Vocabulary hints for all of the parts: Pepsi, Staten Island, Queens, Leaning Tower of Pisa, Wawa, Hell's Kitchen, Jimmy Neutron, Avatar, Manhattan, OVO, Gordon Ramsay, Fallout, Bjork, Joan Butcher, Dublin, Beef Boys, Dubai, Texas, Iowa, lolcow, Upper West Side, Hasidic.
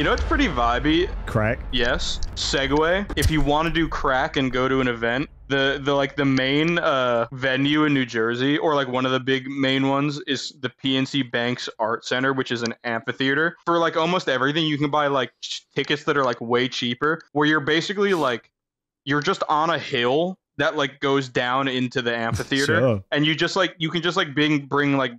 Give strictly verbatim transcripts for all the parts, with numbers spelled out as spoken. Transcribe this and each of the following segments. You know, it's pretty vibey. Crack. Yes. Segway. If you want to do crack and go to an event, the the like the main uh venue in New Jersey, or like one of the big main ones, is the P N C Banks Art Center, which is an amphitheater for like almost everything. You can buy like tickets that are like way cheaper, where you're basically like you're just on a hill that like goes down into the amphitheater. Sure. And you just like you can just like bring bring like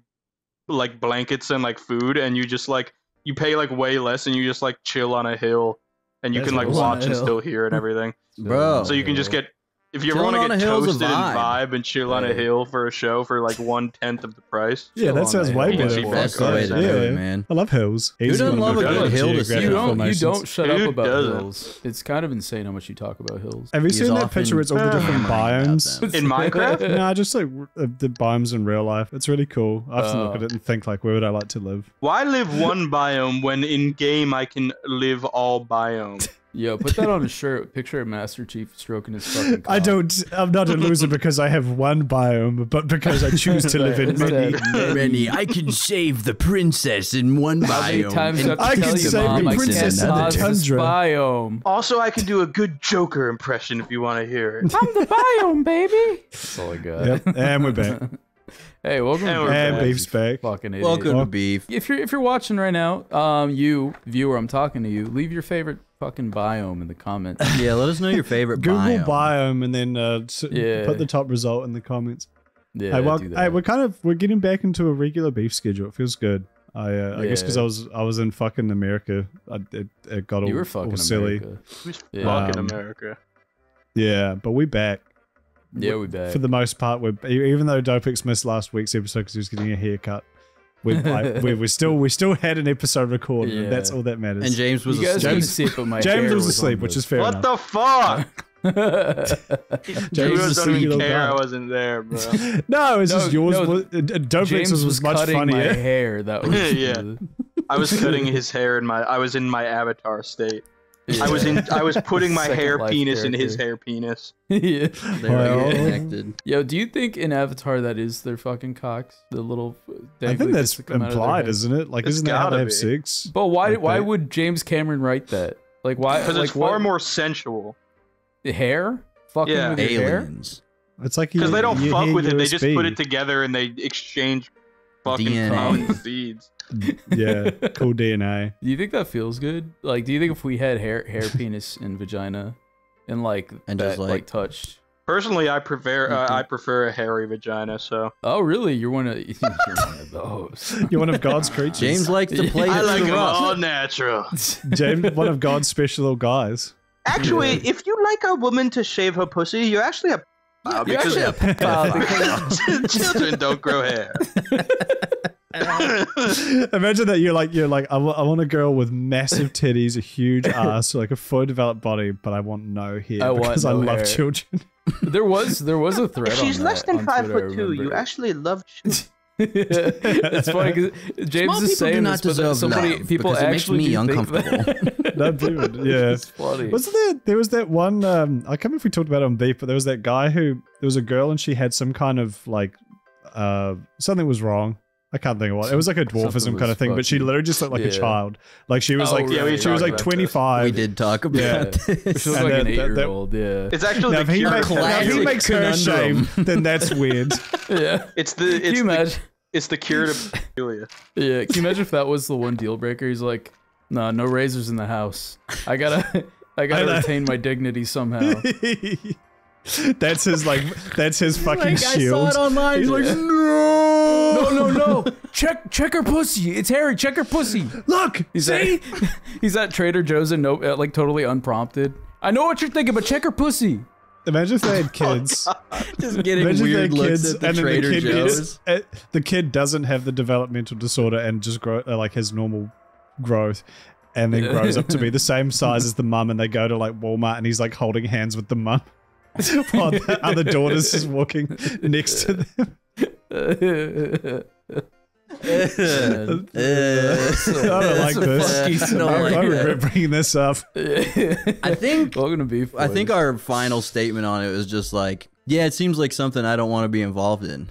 like blankets and like food, and you just like you pay like way less, and you just like chill on a hill, and you That's can like watch and still hear and everything. Bro, so you can just get if you ever want to get toasted and vibe and chill yeah. on a hill for a show for like one tenth of the price. Yeah, chill that sounds way better. That's the way to do it, man. I love hills. Who doesn't love a good hill? You don't. You don't shut Dude up about doesn't. hills. It's kind of insane how much you talk about hills. Have you He's seen that picture? Where it's all the different biomes in Minecraft. No, nah, just like the biomes in real life. It's really cool. I often uh, look at it and think like, where would I like to live? Why live one biome when in game I can live all biomes? Yo, put that on a shirt. Picture of Master Chief stroking his fucking cock. I don't. I'm not a loser because I have one biome, but because I choose to live in many. Many. I can save the princess in one biome. Times and I can save mom, the princess in the tundra biome. Also, I can do a good Joker impression if you want to hear it. I'm the biome, baby. That's all I got. Yep. And we're back. Hey, welcome and to and Beef's back. Fucking idiot. Welcome to Beef. If you're if you're watching right now, um, you viewer, I'm talking to you. Leave your favorite fucking biome in the comments. Yeah, let us know your favorite Google biome. Google biome and then uh, yeah. put the top result in the comments. Yeah, hey, well, hey, we're kind of we're getting back into a regular Beef schedule. It feels good. I, uh, I yeah. guess because I was I was in fucking America, I, it, it got all, you were fucking all silly. Yeah. Fucking um, America. Yeah, but we back. Yeah, we back. For the most part, we're even though Doplex missed last week's episode because he was getting a haircut. We we we still we still had an episode recorded. Yeah. And that's all that matters. And James was asleep. James, James was asleep, was which is fair. What enough. the fuck? James, James don't even care. Guy. I wasn't there, bro. no, it's no, just yours. No, Doplex was, was much cutting funnier. My hair. That was yeah. I was cutting his hair in my. I was in my Avatar state. Yeah. I was in. I was putting my hair penis character. in his hair penis. yeah, they're connected. Yo, do you think in Avatar that is their fucking cocks? The little. I think that's implied, isn't it? Like, it's isn't that how they have six? But why? Like why that? would James Cameron write that? Like, why? Because like, it's far what? more sensual. The hair, fucking yeah. with aliens. Hair? It's like because they don't you fuck with U S B. it. They just put it together and they exchange fucking common seeds. Yeah, cool D N A. Do you think that feels good? Like, do you think if we had hair, hair, penis, and vagina, and like and that, just like, like touched? Personally, I prefer uh, I prefer a hairy vagina. So. Oh really? You're one of you're one of those. You're one of God's creatures. James likes to play. I like them all natural. James, one of God's special little guys. Actually, yeah. if you like a woman to shave her pussy, you're actually a. Uh, you're because actually a uh, because children don't grow hair. Imagine that you're like you're like I, w I want a girl with massive titties, a huge ass, like a fully developed body, but I want no hair I because no I love hair. children. There was there was a thread. If she's on less that, than five Twitter, foot two. You actually love. It's funny because James Small is saying this, but so many people it actually makes me uncomfortable. No, dude, yeah. It's funny. Wasn't there? There was that one. Um, I can't remember if we talked about it on Beef, but there was that guy who there was a girl and she had some kind of like uh, something was wrong. I can't think of what. It was like a dwarfism kind of thing, but she literally just looked like yeah. a child. Like she was oh, like yeah, we she was like twenty-five. This. We did talk about yeah. this. She was like an eight-year-old, yeah. It's actually now, the if he, make, now, if he makes her ashamed, then that's weird. Yeah. It's the it's Can you the, imagine? It's the cure to Julia. Yeah. Can you imagine if that was the one deal breaker? He's like, nah, no razors in the house. I gotta I gotta I retain my dignity somehow. That's his like that's his fucking like, shield. I saw it online. He's yeah. like, no, no, no, no. Check, check her pussy. It's hairy. Check her pussy. Look, he's see. At, he's at Trader Joe's and no, like totally unprompted. I know what you're thinking, but check her pussy. Imagine if they had kids. Oh, just getting Imagine weird looks kids, at the and Trader the kid Joe's. Is, the kid doesn't have the developmental disorder and just grow uh, like his normal growth. And then grows up to be the same size as the mum. And they go to like Walmart and he's like holding hands with the mum. While the other daughter's just walking next to them. I don't like this. I regret bringing this up. I think. Welcome to Beef Boys. I think our final statement on it was just like, yeah, it seems like something I don't want to be involved in.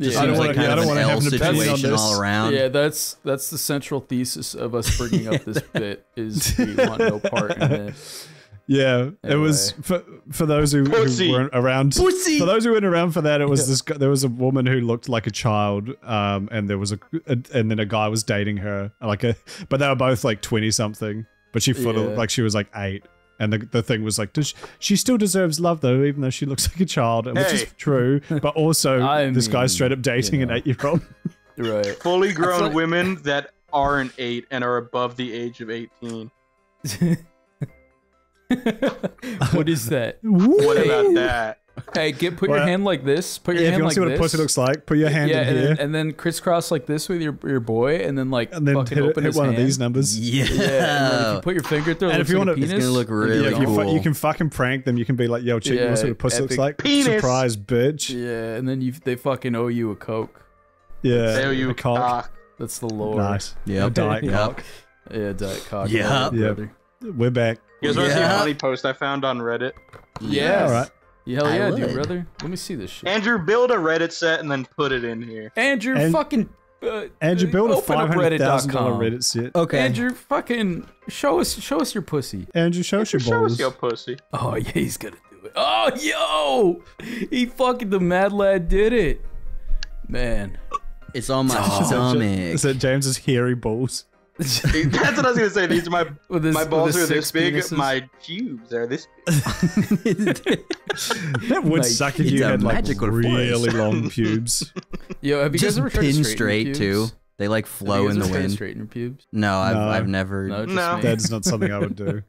Just yeah. I don't want like yeah, to have an opinion on this. All around. Yeah, that's that's the central thesis of us bringing up this bit is we want no part in it. Yeah, anyway. It was for for those who, who weren't around. Pussy. For those who weren't around for that, it was yeah. this. There was a woman who looked like a child, um, and there was a, a and then a guy was dating her, like a, but they were both like twenty something. But she felt yeah. like she was like eight, and the the thing was like, does she, she still deserves love though, even though she looks like a child, and hey. which is true. But also, I this mean, guy's straight up dating you know. an eight year old, right? Fully grown like women that aren't eight and are above the age of eighteen. What is that? What about that? Hey, get put well, your hand like this. Put your yeah, hand like this. If you want to see what a pussy looks like, put your hand yeah, in and here, then, and then crisscross like this with your your boy, and then like and then fucking hit, open hit his one hand. of these numbers. Yeah. yeah. If you put your finger through, and if you like want to, it's gonna look really yeah, cool. You, you can fucking prank them. You can be like, "Yo, check yeah, what sort of pussy looks like." Penis. Surprise, bitch. Yeah, and then you they fucking owe you a coke. Yeah, they owe you a coke. Ah. That's the lore. Nice. Yeah, diet yep. coke. Yeah, diet coke. Yeah, brother. We're back. You guys want to see a funny post I found on Reddit? Yeah. All right. Yeah, hell yeah, dude, brother. Let me see this shit. Andrew, build a Reddit set and then put it in here. Andrew, and, fucking... Uh, Andrew, build a five hundred thousand dollar Reddit set. Okay. Andrew, fucking... Show us show us your pussy. Andrew, show us your balls. Show us your pussy. Oh, yeah, he's gonna do it. Oh, yo! He fucking... The mad lad did it. Man. It's on my oh, stomach. Is that James's hairy balls? That's what I was gonna say. These are my this, my balls are this big. Penises? My pubes are this big. That would like, suck if you had like really long pubes. Yo, have you just guys ever pin straight, straight too? They like flow in the wind. Straighten your pubes? No, I've no. I've never. No, no. that's not something I would do.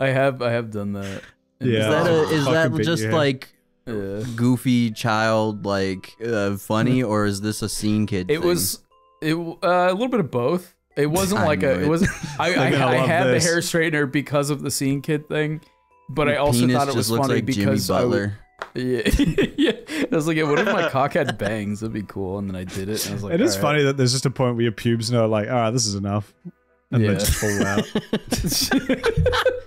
I have I have done that. And yeah. Is that a, is that just like? Yeah. Goofy child like uh, funny or is this a scene kid? It thing? was. It uh, a little bit of both. It wasn't I like a. It, it wasn't. I, I, I, I had this. the hair straightener because of the scene kid thing, but Your I also thought it was funny like because Jimmy Butler. I would, yeah, yeah. I was like, yeah, what if my cock had bangs? That'd be cool. And then I did it. And I was like, it is right. funny that there's just a point where your pubes know, like, all right, this is enough, and yeah. they just fall out.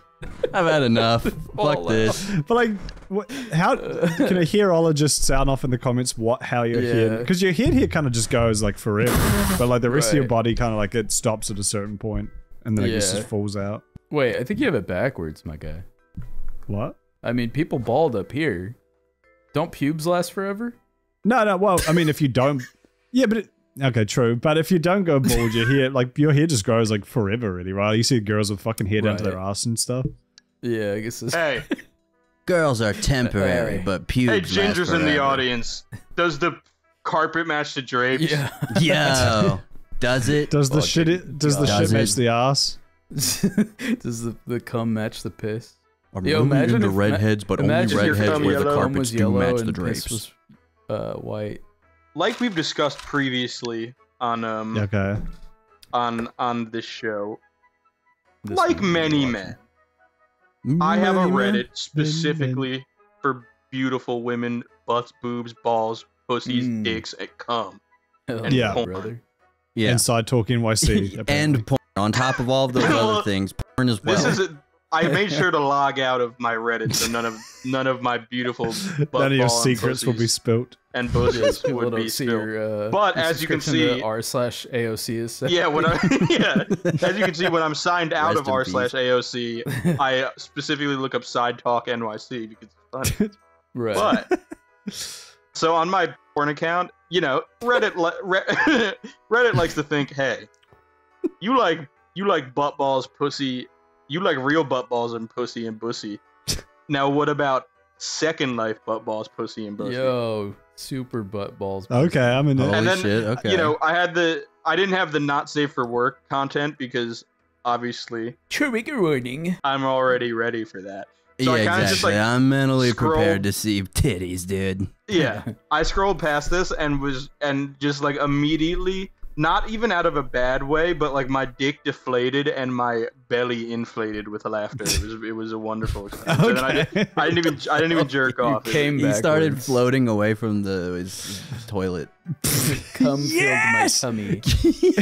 I've had enough. Fuck this. But like, what, how can a hairologist sound off in the comments? What? How your yeah. hair? Because your head here kind of just goes like forever, but like the rest right. of your body kind of like it stops at a certain point, and then yeah. it just falls out. Wait, I think you have it backwards, my guy. What? I mean, people bald up here. Don't pubes last forever? No, no. Well, I mean, if you don't, yeah, but. It, Okay, true. But if you don't go bald, your hair like your hair just grows like forever, really, right? You see girls with fucking hair down right. to their ass and stuff. Yeah, I guess. It's hey, girls are temporary, hey. but pubes. Hey, Ginger's in the audience. Does the carpet match the drapes? Yeah. Yo, does it? Does the shit? It, does the does shit it? match the ass? Does the the cum match the piss? I'm Yo, imagine the redheads, but only redheads where the carpets do match the drapes. Was, uh, white. Like we've discussed previously on um okay. on on this show, this like many men, many I have a Reddit men? specifically many for beautiful women, butts, boobs, balls, pussies, mm. dicks, and cum. And yeah, porn. brother. Yeah, inside talk N Y C and porn on top of all of those other things. Porn as well. This is a, I made sure to log out of my Reddit so none of none of my beautiful butt, none of your secrets will be spilt. And pussies would be spilled. Uh, but as you can see, r slash AOC is set. Yeah, when I, yeah, as you can see, when I'm signed out of r slash AOC, I specifically look up Side Talk N Y C because it's funny. Right. But so on my porn account, you know, Reddit li Reddit likes to think, hey, you like you like butt balls, pussy, you like real butt balls and pussy and bussy. Now what about Second Life butt balls, pussy and bussy? Yo. Super butt balls. Please. Okay, I'm in. Holy and then, shit. Okay. You know, I had the, I didn't have the not safe for work content because obviously trigger warning. I'm already ready for that. So yeah, I exactly. Just, like, I'm mentally scrolled, prepared to see titties, dude. Yeah, I scrolled past this and was and just like immediately, not even out of a bad way, but like my dick deflated and my belly inflated with laughter. It was it was a wonderful experience. Okay. And I, did, I didn't even I didn't even jerk you off. Came he started floating away from the his toilet. Cum yes! filled my tummy. What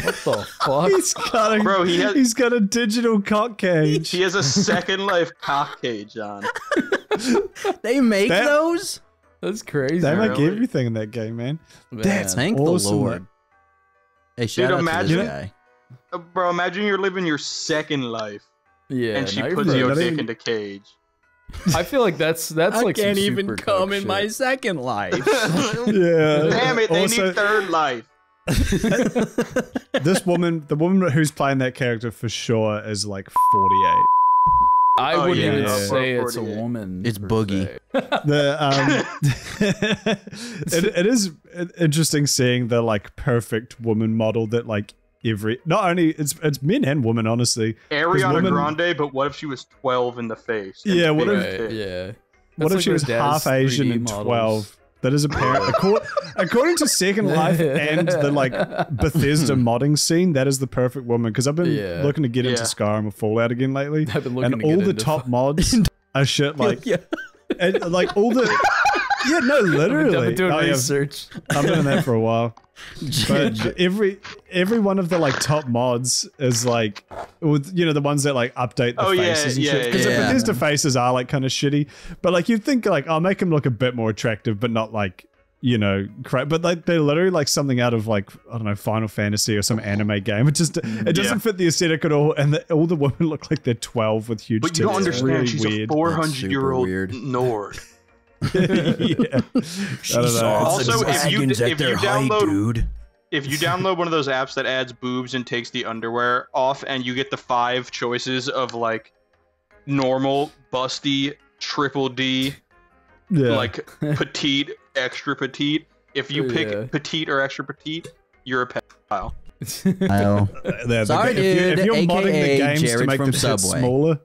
the fuck? He's got a Bro, he has, he's got a digital cock cage. He has a Second Life cock cage on. They make that, those? That's crazy. They make really? everything in that game, man. man That's thank awesome. the Lord. Hey, shout Dude, out imagine, to this guy. Uh, bro, imagine you're living your second life. Yeah. And she puts even, your dick even... in the cage. I feel like that's that's I like I can't even come in shit. my second life. Yeah. Damn it, they also, need third life. This woman, the woman who's playing that character for sure is like forty-eight. I oh, wouldn't yeah, even yeah. say it's a woman. It's Boogie. The, um, it, it is interesting seeing the like perfect woman model that like every not only it's it's men and women honestly. Ariana women, Grande, but what if she was twelve in the face? Yeah, what if right, yeah? What That's if like she was half Asian and models. twelve? That is apparent. according, according to Second Life and the like Bethesda modding scene, that is the perfect woman. Because I've been yeah. looking to get yeah. into Skyrim or Fallout again lately, I've been looking and to all get the into top mods are shit like, yeah. and, like all the yeah no literally. I've been doing oh, research. Yeah, I've been doing that for a while. But every every one of the like top mods is like with you know the ones that like update the oh, faces yeah, and yeah, shit because yeah, yeah. the Bethesda faces are like kind of shitty, but like you'd think like I'll oh, make them look a bit more attractive but not like you know crap, but like they're literally like something out of like I don't know Final Fantasy or some anime game. It just it doesn't yeah. fit the aesthetic at all, and the, all the women look like they're twelve with huge. But you don't understand really she's weird. a four hundred year old Nord. yeah. Also, if you, if, you download, dude. if you download one of those apps that adds boobs and takes the underwear off, and you get the five choices of like normal, busty, triple D, yeah. like petite, extra petite. If you pick yeah. petite or extra petite, you're a pedophile. I Sorry, dude. If, you, if you're A K A modding the games Jared to make the pit smaller,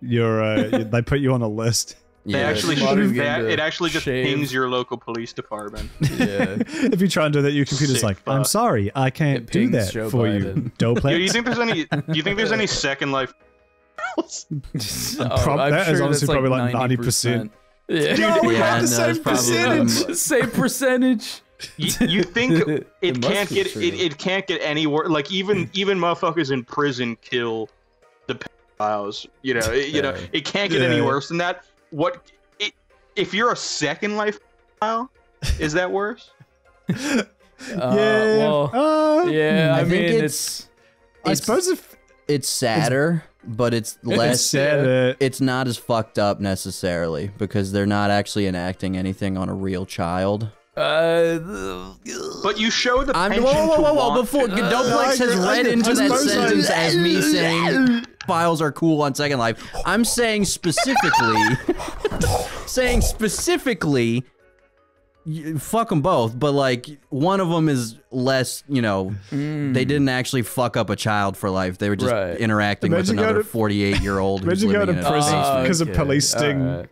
you're uh, they put you on a list. They yeah, actually shoot that. It actually just shave. pings your local police department. Yeah. If you try and do that, your computer's Sick like, fuck. "I'm sorry, I can't do that Joe for Biden. you." Doplex. Do you think there's any? Do you think there's any Second Life? oh, Prob I'm that sure is honestly like probably like ninety percent. Yeah. Dude, no, we yeah, have the no, same percentage. Not. Same percentage. You, you think it, it can't get it, it? can't get any worse. Like even even motherfuckers in prison kill the pedophiles. You know. It, you know. It can't get yeah. any worse than that. What it, if you're a Second Life file? Is that worse? uh, yeah, well, uh, yeah. I, I mean, it's, it's. I suppose if it's sadder, it's, but it's less. It's, sadder. it's not as fucked up necessarily because they're not actually enacting anything on a real child. Uh, but you show the. I'm, whoa, whoa, whoa, whoa! Before uh, Doplex has uh, read into that sentence I, as me saying files are cool on Second Life. I'm saying specifically, saying specifically, fuck them both. But like one of them is less. You know, mm. they didn't actually fuck up a child for life. They were just right. interacting imagine with another forty-eight year old. Imagine going to prison because of police sting.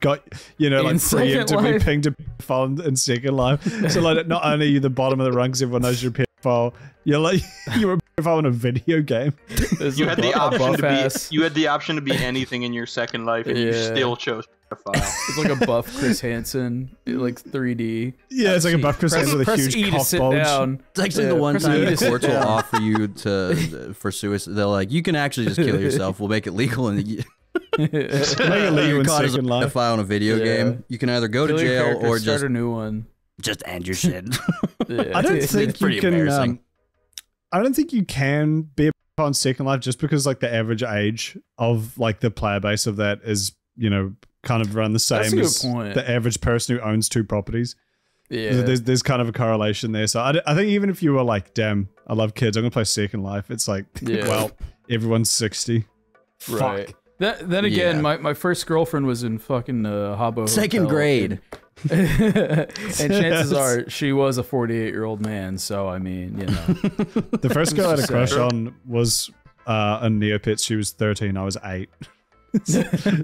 Got you know, like preemptively pinged a pedophile in Second Life. So like, not only are you the bottom of the rungs, everyone knows you're a pedophile. You're like you're a pedophile in a video game. You had the option to ass. be. You had the option to be anything in your Second Life, and yeah. you still chose pedophile. It's like a buff Chris Hansen, like three D. Yeah, it's like a buff Chris Hansen with a huge e cock bulge. Down. It's actually yeah, the one press time e the courts will offer you to for suicide. They're like, you can actually just kill yourself. We'll make it legal and. You're caught as a pedophile in a video yeah. game. You can either go to jail or just start a new one. Just end your shit. yeah. I don't think it's you can. Um, I don't think you can be a pedophile in Second Life just because like the average age of like the player base of that is you know kind of around the same as point. the average person who owns two properties. Yeah, there's there's kind of a correlation there. So I, I think even if you were like, damn, I love kids, I'm gonna play Second Life. It's like, yeah. well, everyone's sixty. Right. Fuck. That, then again, yeah. my, my first girlfriend was in fucking uh, Habbo Second Hotel. grade. And chances are she was a forty-eight year old man, so I mean, you know. The first girl I had a crush on was uh, a Neopet. She was thirteen, I was eight.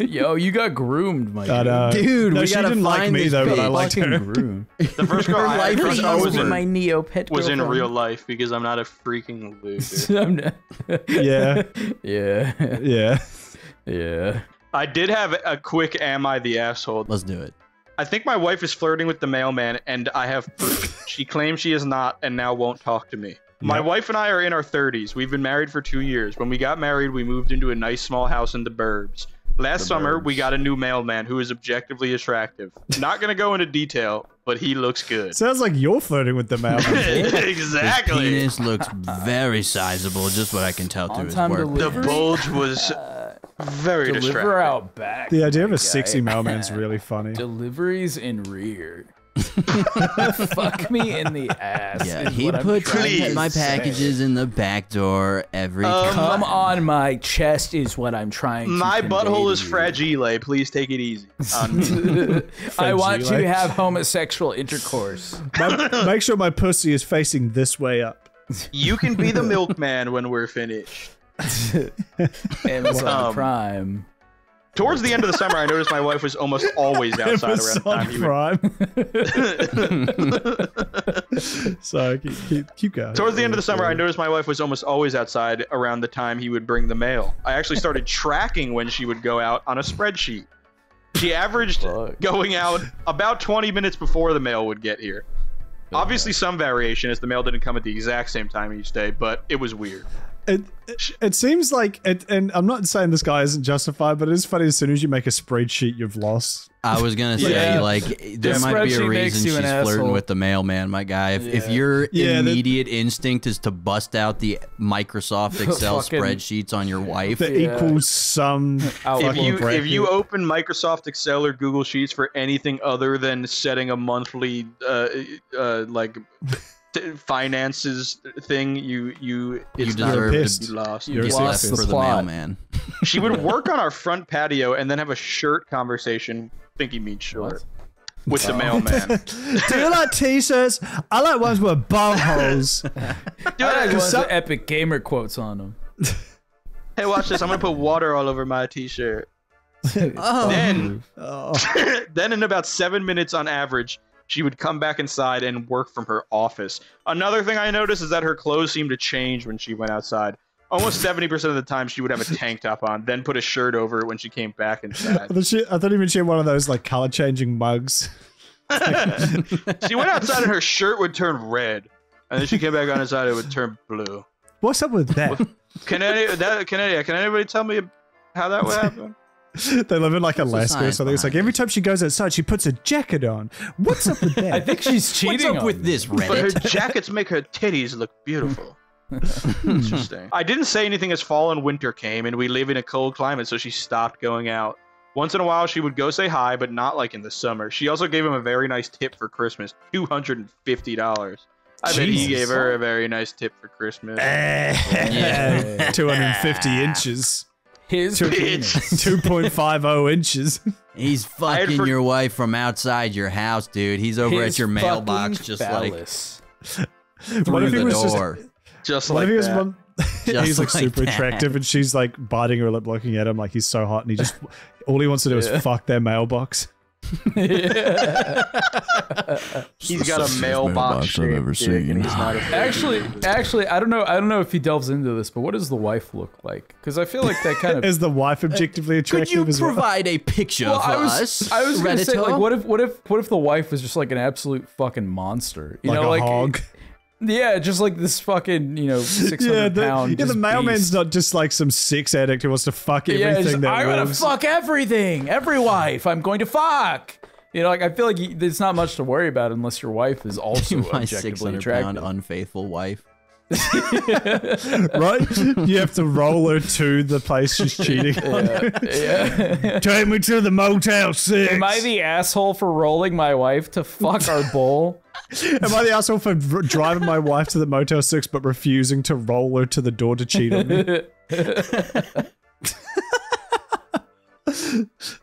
Yo, you got groomed, my but, uh, dude. No, we she gotta didn't find like me though, but I liked her. Groomed. The first girl I had crush on was in my Neopet was in real life because I'm not a freaking loser. I'm not yeah. Yeah. Yeah. Yeah. I did have a quick am I the asshole. Let's do it. I think my wife is flirting with the mailman and I have proof. She claims she is not and now won't talk to me. Yep. My wife and I are in our thirties. We've been married for two years. When we got married, we moved into a nice small house in the burbs. Last summer, we got a new mailman who is objectively attractive. Not going to go into detail, but he looks good. Sounds like you're flirting with the mailman. Exactly. His penis looks very sizable, just what I can tell through his work. The bulge was very Deliver distracting. Deliver out back. The idea of a sexy mailman's really funny. Deliveries in rear. Fuck me in the ass. Yeah, he put my packages in the back door every um, time. Come on, my chest is what I'm trying to do. My butthole is fragile. Please take it easy on me. I want you to have homosexual intercourse. My, make sure my pussy is facing this way up. You can be the milkman when we're finished. Amazon um, Prime. Towards the end of the summer, I noticed my wife was almost always outside around the time he would... Sorry, keep, keep, keep going. Towards the end of the summer, I noticed my wife was almost always outside around the time he would bring the mail. I actually started tracking when she would go out on a spreadsheet. She averaged Fuck. going out about twenty minutes before the mail would get here. Yeah. Obviously, some variation as the mail didn't come at the exact same time each day, but it was weird. It, it it seems like it, and I'm not saying this guy isn't justified, but it is funny. As soon as you make a spreadsheet, you've lost. I was gonna say yeah. like there the might be a reason she's flirting asshole. with the mailman, my guy. If, yeah. if your yeah, immediate the, instinct is to bust out the Microsoft Excel fucking, spreadsheets on your wife, that yeah. equals some. If you bracket. if you open Microsoft Excel or Google Sheets for anything other than setting a monthly uh, uh, like. finances thing, you you it's you deserve to be lost. You lost the for plot. The mailman. She would work on our front patio and then have a shirt conversation. I think he means short with oh. the mailman. Do you like t-shirts? I like ones with bum holes. Do I like ones with epic gamer quotes on them. Hey, watch this! I'm gonna put water all over my t-shirt. oh. Then, oh. then in about seven minutes on average. She would come back inside and work from her office. Another thing I noticed is that her clothes seemed to change when she went outside. Almost seventy percent of the time, she would have a tank top on, then put a shirt over it when she came back inside. I thought, she, I thought even she had one of those like color-changing mugs. She went outside and her shirt would turn red, and then she came back on inside and it would turn blue. What's up with that? Can, any, that, can, any, can anybody tell me how that would happen? They live in like Alaska or something. It's like every time she goes outside, she puts a jacket on. What's up with that? I think she's cheating. What's up with this, Reddit? But her jackets make her titties look beautiful. Interesting. I didn't say anything as fall and winter came, and we live in a cold climate, so she stopped going out. Once in a while, she would go say hi, but not like in the summer. She also gave him a very nice tip for Christmas, two hundred fifty dollars. I Jesus. bet he gave her a very nice tip for Christmas. yeah. two hundred fifty inches. His two point five oh inches. He's fucking your wife from outside your house, dude. He's over His at your mailbox just phallus. like through the door. Just, just like that. Mom, just he's like, like super that. attractive and she's like biting her lip looking at him like he's so hot and he just, all he wants to do yeah. is fuck their mailbox. Yeah. He's got a mailbox, mailbox I've ever seen. Actually, actually, I don't know. I don't know if he delves into this, but what does the wife look like? Because I feel like that kind of is the wife objectively attractive. Could you as provide well? a picture well, for I was, us? I was going to say, like, what if, what if, what if the wife was just like an absolute fucking monster? You like know, a like. Hog? Yeah, just like this fucking, you know, six hundred pound. Yeah, the, yeah, the mailman's beast. not just like some sex addict who wants to fuck everything. Yeah, just, that I'm going to fuck everything. Every wife, I'm going to fuck. You know, like, I feel like you, there's not much to worry about unless your wife is also my objectively attractive. My six hundred pound unfaithful wife. Right? You have to roll her to the place she's cheating on. Yeah, yeah. Take me to the Motel six. Am I the asshole for rolling my wife to fuck our bowl? Am I the asshole for driving my wife to the Motel six but refusing to roll her to the door to cheat on me?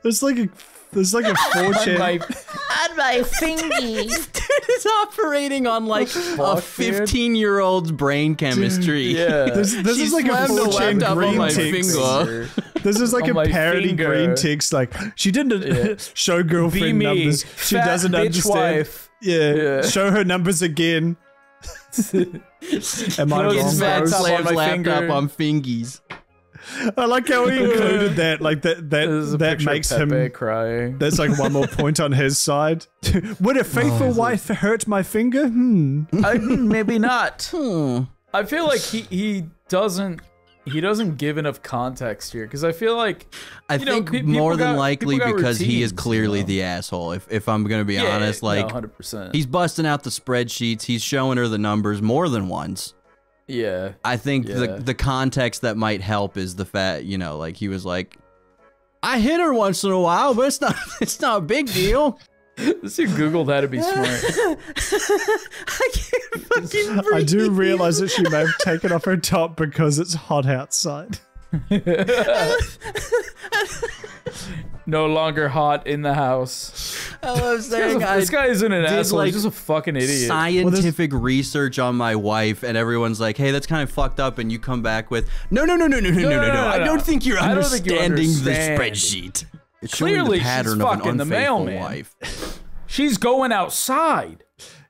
There's like a There's like a four chan. My, on my thingy. This dude is operating on like fuck, a fifteen year old's brain chemistry. Dude, yeah. This, this is like a four chan green text. This is like on a parody finger. green text. Like, she didn't yeah. show girlfriend numbers. She Fat doesn't understand. Wife. Yeah. yeah. Show her numbers again. Am I wrong? Bad slams laptop on fingies. I like how he included that. Like that that that makes him crying. That's like one more point on his side. Would a faithful oh, wife it? hurt my finger? Hmm. I, maybe not. Hmm. I feel like he he doesn't he doesn't give enough context here, because I feel like I you know, think pe more than got, likely because routines, he is clearly you know? the asshole. If if I'm gonna be yeah, honest, like no, one hundred percent. He's busting out the spreadsheets, he's showing her the numbers more than once. Yeah, I think yeah. the the context that might help is the fact you know, like he was like, I hit her once in a while, but it's not it's not a big deal. This dude Googled how to be smart. I can't fucking breathe. I do realize that she may have taken off her top because it's hot outside. No longer hot in the house. I love saying this, a, I this guy isn't an asshole. Like, he's just a fucking idiot. Scientific well, research on my wife, and everyone's like, "Hey, that's kind of fucked up." And you come back with, "No, no, no, no, no, no, no, no, no. no, no. I don't think you're I understanding think you understand. the spreadsheet." It's clearly, the she's fucking the mailman. Wife. She's going outside.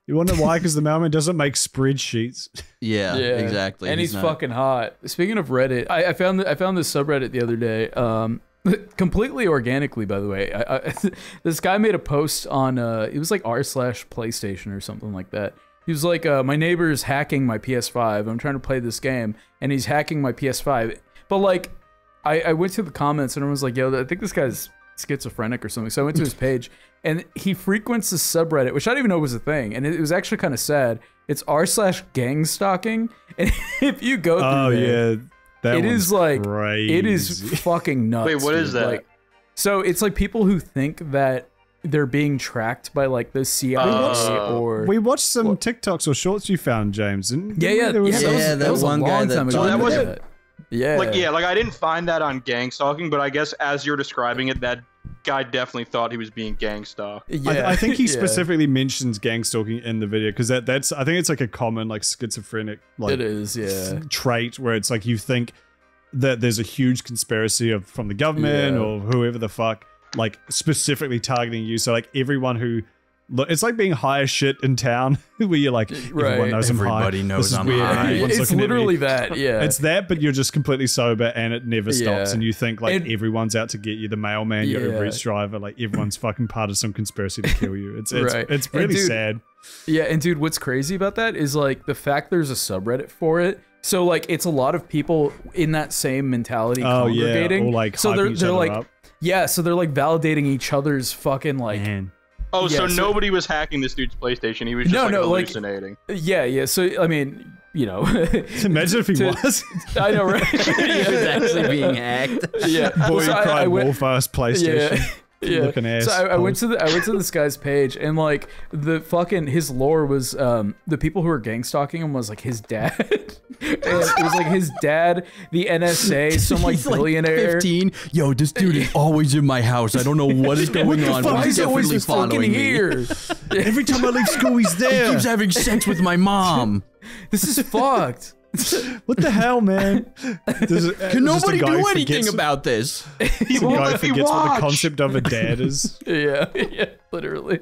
You wonder why? Because the mailman doesn't make spreadsheets. Yeah, yeah. exactly. And he's, he's fucking hot. Speaking of Reddit, I, I found I found this subreddit the other day. Um, completely organically, by the way. I, I, this guy made a post on. Uh, it was like r slash PlayStation or something like that. He was like, uh, "My neighbor's hacking my P S five. I'm trying to play this game, and he's hacking my P S five." But like, I, I went to the comments and I was like, "Yo, I think this guy's schizophrenic or something." So I went to his page and he frequents this subreddit, which I didn't even know was a thing, and it, it was actually kind of sad. It's r slash gang stalking, and if you go through oh there, yeah that it is like crazy. It is fucking nuts. Wait, what dude. is that? Like, so it's like people who think that they're being tracked by like the C I A uh, or we watched some what? TikToks or shorts you found, James, and yeah yeah there was, yeah, that, was, that, that was one a guy that, time ago. that wasn't that. Yeah. Like, yeah, like I didn't find that on gang stalking, but I guess as you're describing it, that guy definitely thought he was being gang stalked. Yeah. I, th I think he yeah. specifically mentions gang stalking in the video because that, that's, I think it's like a common, like, schizophrenic, like, it is, yeah. trait where it's like you think that there's a huge conspiracy of from the government yeah. or whoever the fuck, like, specifically targeting you. So, like, everyone who. Look, it's like being high as shit in town where you're like, everyone right. knows I'm high. Everybody knows I'm high. Everyone's it's literally that, yeah. It's that, but you're just completely sober and it never stops. Yeah. And you think like it, everyone's out to get you, the mailman, yeah. your Uber Eats driver, like everyone's fucking part of some conspiracy to kill you. It's it's, right. it's really dude, sad. Yeah, and dude, what's crazy about that is like the fact there's a subreddit for it. So like it's a lot of people in that same mentality oh, congregating. Yeah, or like so they're, they're like, up. yeah, so they're like validating each other's fucking like. Man. Oh, yeah, so, so nobody was hacking this dude's PlayStation. He was just no, like, no, hallucinating. Like, yeah, yeah. So, I mean, you know. Imagine if he to, was. I know, right? He was actually being hacked. Yeah. Boy, so I, cried Wolf-ass PlayStation. Yeah. Yeah. Looking ass. So I, I went to the I went to this guy's page and like the fucking his lore was um the people who were gang stalking him was like his dad. It was like his dad, the N S A, some like He's billionaire. Like fifteen. Yo, this dude is always in my house. I don't know what is going what on. But he's, he's definitely following me. Here. Every time I leave school, he's there. He keeps having sex with my mom. This is fucked. What the hell, man? There's, Can uh, nobody do anything about this? He won't guy let forgets me watch. What the concept of a dad is. yeah, yeah, literally.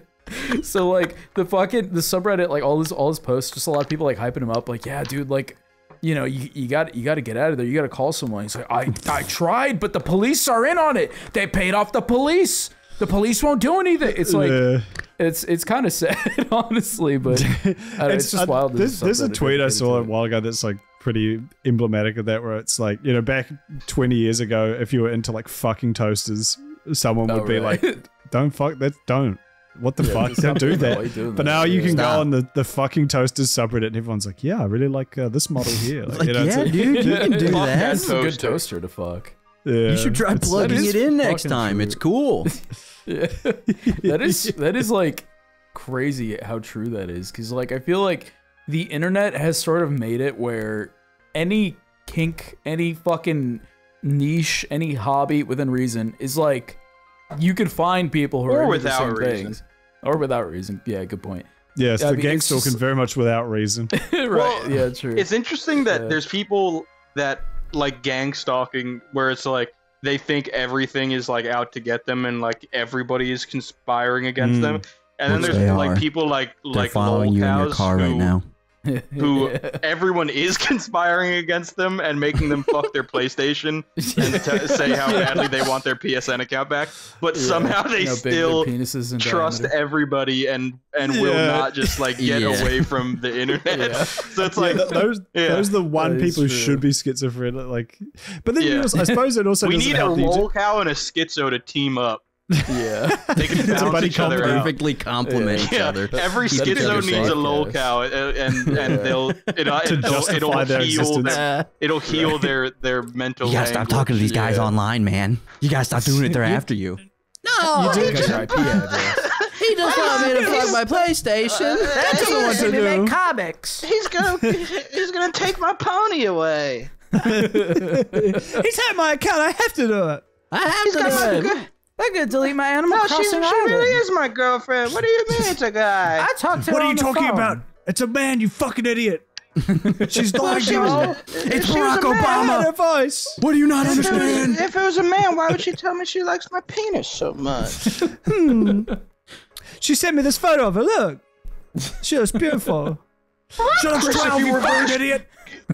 So like the fucking the subreddit, like all this, all his posts, just a lot of people like hyping him up, like, yeah, dude, like, you know, you you got you got to get out of there. You got to call someone. He's like, I I tried, but the police are in on it. They paid off the police. The police won't do anything. It's like. Uh. It's it's kind of sad, honestly, but I it's, it's just I, wild. There's, there's a tweet I saw a while ago that's like pretty emblematic of that, where it's like, you know, back twenty years ago, if you were into like fucking toasters, someone oh, would be right. like, don't fuck that, don't. What the yeah, fuck? Don't do that. But this, now you yeah. can Stop. go on the, the fucking toasters subreddit and everyone's like, yeah, I really like uh, this model here. Like, like, you know, yeah, like, dude, you can do that. That's a good toaster to fuck. Yeah, you should try plugging it in next time. True. It's cool. yeah. That is that is like crazy how true that is, because like I feel like the internet has sort of made it where any kink, any fucking niche, any hobby within reason is like you could find people who are into the same things, or without reason. Yeah, good point. Yes, yeah, the gang stalking very much without reason. right? Well, yeah, true. It's interesting that yeah. there's people that. Like gang stalking, where it's like they think everything is like out to get them and like everybody is conspiring against mm, them, and then there's like are. people like They're like following you in your car who, right now who everyone is conspiring against them and making them fuck their PlayStation and t say how badly they want their P S N account back, but yeah. somehow they no, still trust diameter. everybody and and yeah. will not just like get yeah. away from the internet. Yeah. So it's like yeah, those yeah. those are the one that people who should be schizophrenic. Like, but then yeah. you also, I suppose it also we need a lol cow and a schizo to team up. Yeah, they can balance each other out. Perfectly complement yeah. each other. Yeah. Every schizo needs a lol cow, and and, and they'll it, uh, it'll, it'll their heal their, it'll heal right. their their mental. You gotta stop talking to these guys yeah. online, man. You gotta stop doing it. They're after you. No, you do he, just, I P he just wanted me to plug my PlayStation. Uh, That's what I want to do. Make comics. He's gonna he's gonna take my pony away. He's had my account. I have to do it. I have he's to do it. I could delete my Animal no, Crossing she, she really is my girlfriend. What do you mean it's a guy? I talked to her What are you talking phone. about? It's a man, you fucking idiot. She's lying well, she to was, It's Barack Obama. Her voice. What do you not if understand? It was, if it was a man, why would she tell me she likes my penis so much? hmm. She sent me this photo of her. Look. She looks beautiful. She looks twelve, you fucking idiot.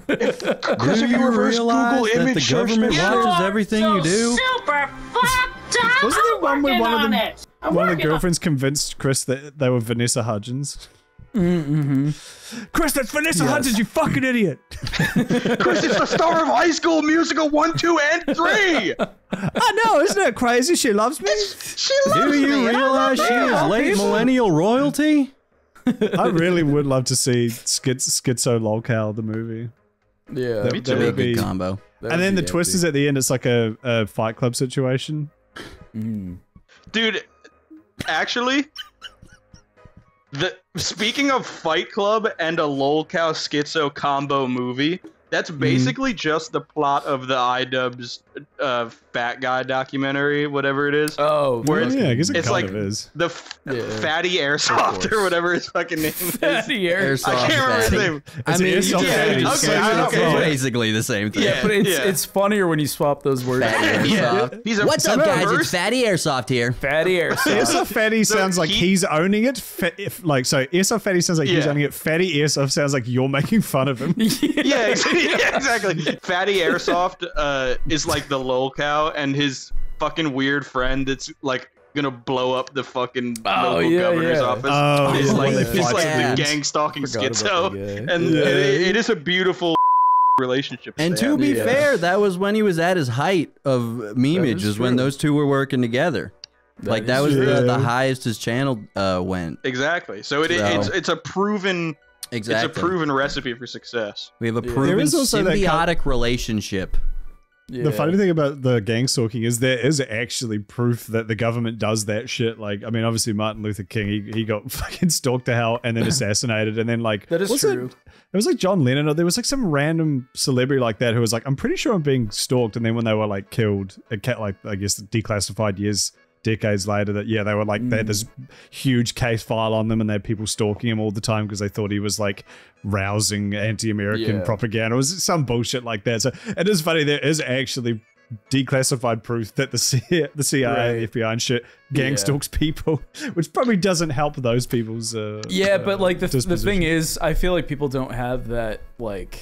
If, Chris, do if you, you reverse Google that image the government search, watches everything so you do. Super fuck. Wasn't there one where one of them, one of the girlfriends convinced Chris that they were Vanessa Hudgens? Mm-hmm. Chris, that's Vanessa yes. Hudgens, you fucking idiot! Chris, it's the star of High School Musical one, two, and three! I know, isn't it crazy? She loves me? It's, she loves me! Do you me, realize she is late people. millennial royalty? I really would love to see Schizo, Schizo Lolcow, the movie. Yeah, that, that would be a good combo. That and then the twist is at the end, it's like a, a Fight Club situation. Mm. Dude, actually, the speaking of Fight Club and a lolcow schizo combo movie, that's basically mm. just the plot of the iDubbbz uh, Fat Guy documentary, whatever it is. Oh, where it's, yeah, I guess it it's kind like of is. the f yeah. Fatty Airsoft or whatever his fucking name is. Fatty Airsoft. I can't remember his name. I mean, it's basically the same thing. Yeah, but it's, yeah. it's funnier when you swap those words. Fatty Airsoft. He's a, What's up, guys? Verse? It's Fatty Airsoft here. Fatty Airsoft. Airsoft Fatty so sounds like he, he's owning it. Fa if, like, so Airsoft Fatty sounds like yeah. he's owning it. Fatty Airsoft sounds like you're making fun of him. Yeah, exactly. Yeah, exactly. Fatty Airsoft uh, is like the lolcow, and his fucking weird friend that's like gonna blow up the fucking oh, local yeah, governor's yeah. office oh, is like, yeah. it's like yeah. the gang stalking schizo, and yeah. it, it is a beautiful relationship. And to be yeah. fair, that was when he was at his height of memeage, is, is when those two were working together. That like that was the, the highest his channel uh, went. Exactly. So it so. it's it's a proven. Exactly. It's a proven recipe for success. We have a proven yeah. there is also symbiotic relationship. Yeah. The funny thing about the gang stalking is there is actually proof that the government does that shit. Like, I mean, obviously Martin Luther King, he, he got fucking stalked to hell and then assassinated. And then like, that is true. It, it was like John Lennon, or there was like some random celebrity like that who was like, I'm pretty sure I'm being stalked. And then when they were like killed, it kept like, I guess declassified years decades later that yeah they were like mm. they had this huge case file on them and they had people stalking him all the time because they thought he was like rousing anti-American yeah. propaganda. It was some bullshit like that. So it is funny, there is actually declassified proof that the C I A, the C I A right. F B I and shit gang yeah. stalks people, which probably doesn't help those people's uh, yeah but uh, like the, the thing is I feel like people don't have that like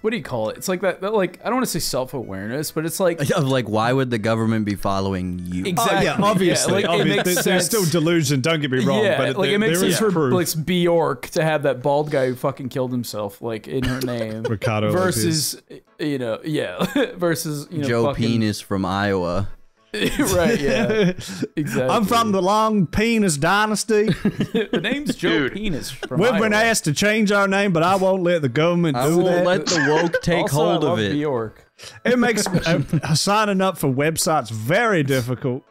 what do you call it? It's like that, that like, I don't want to say self-awareness, but it's like... Like, why would the government be following you? Exactly. Oh, yeah, obviously. Yeah, like, obviously. It makes sense. There's still delusion, don't get me wrong. Yeah, but it, like, there, it makes sense for like, Bjork to have that bald guy who fucking killed himself, like, in her name. Ricardo versus, Lopez. you know, yeah. versus, you know, Joe fucking... Penis from Iowa. Right, yeah. Exactly. I'm from the Long Penis Dynasty. The name's Joe Dude, Penis from We've Iowa. Been asked to change our name, but I won't let the government I do that. I won't let the woke take also, hold I love of it. Bjork. It makes uh, signing up for websites very difficult.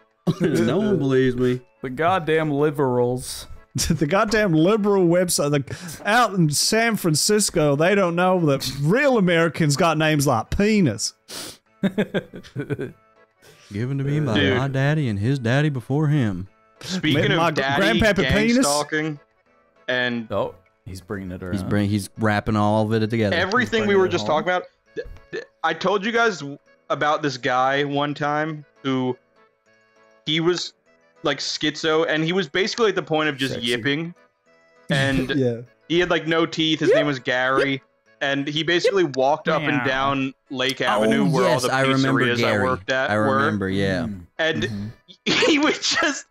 No one believes me. The goddamn liberals. The goddamn liberal website. The, out in San Francisco, they don't know that real Americans got names like Penis. Given to me by Dude. my daddy and his daddy before him. Speaking my of daddy, Grandpapa gang Penis. stalking, and oh, he's bringing it around. He's bring, he's wrapping all of it together. Everything we were just home. talking about. I told you guys about this guy one time who he was like schizo, and he was basically at the point of just Sexy. yipping, and yeah. He had like no teeth. His yeah. name was Gary. Yeah. And he basically yep. walked up yeah. and down Lake Avenue oh, where yes, all the pizzerias I, I worked at were. I remember, were. yeah. And mm-hmm. he would just,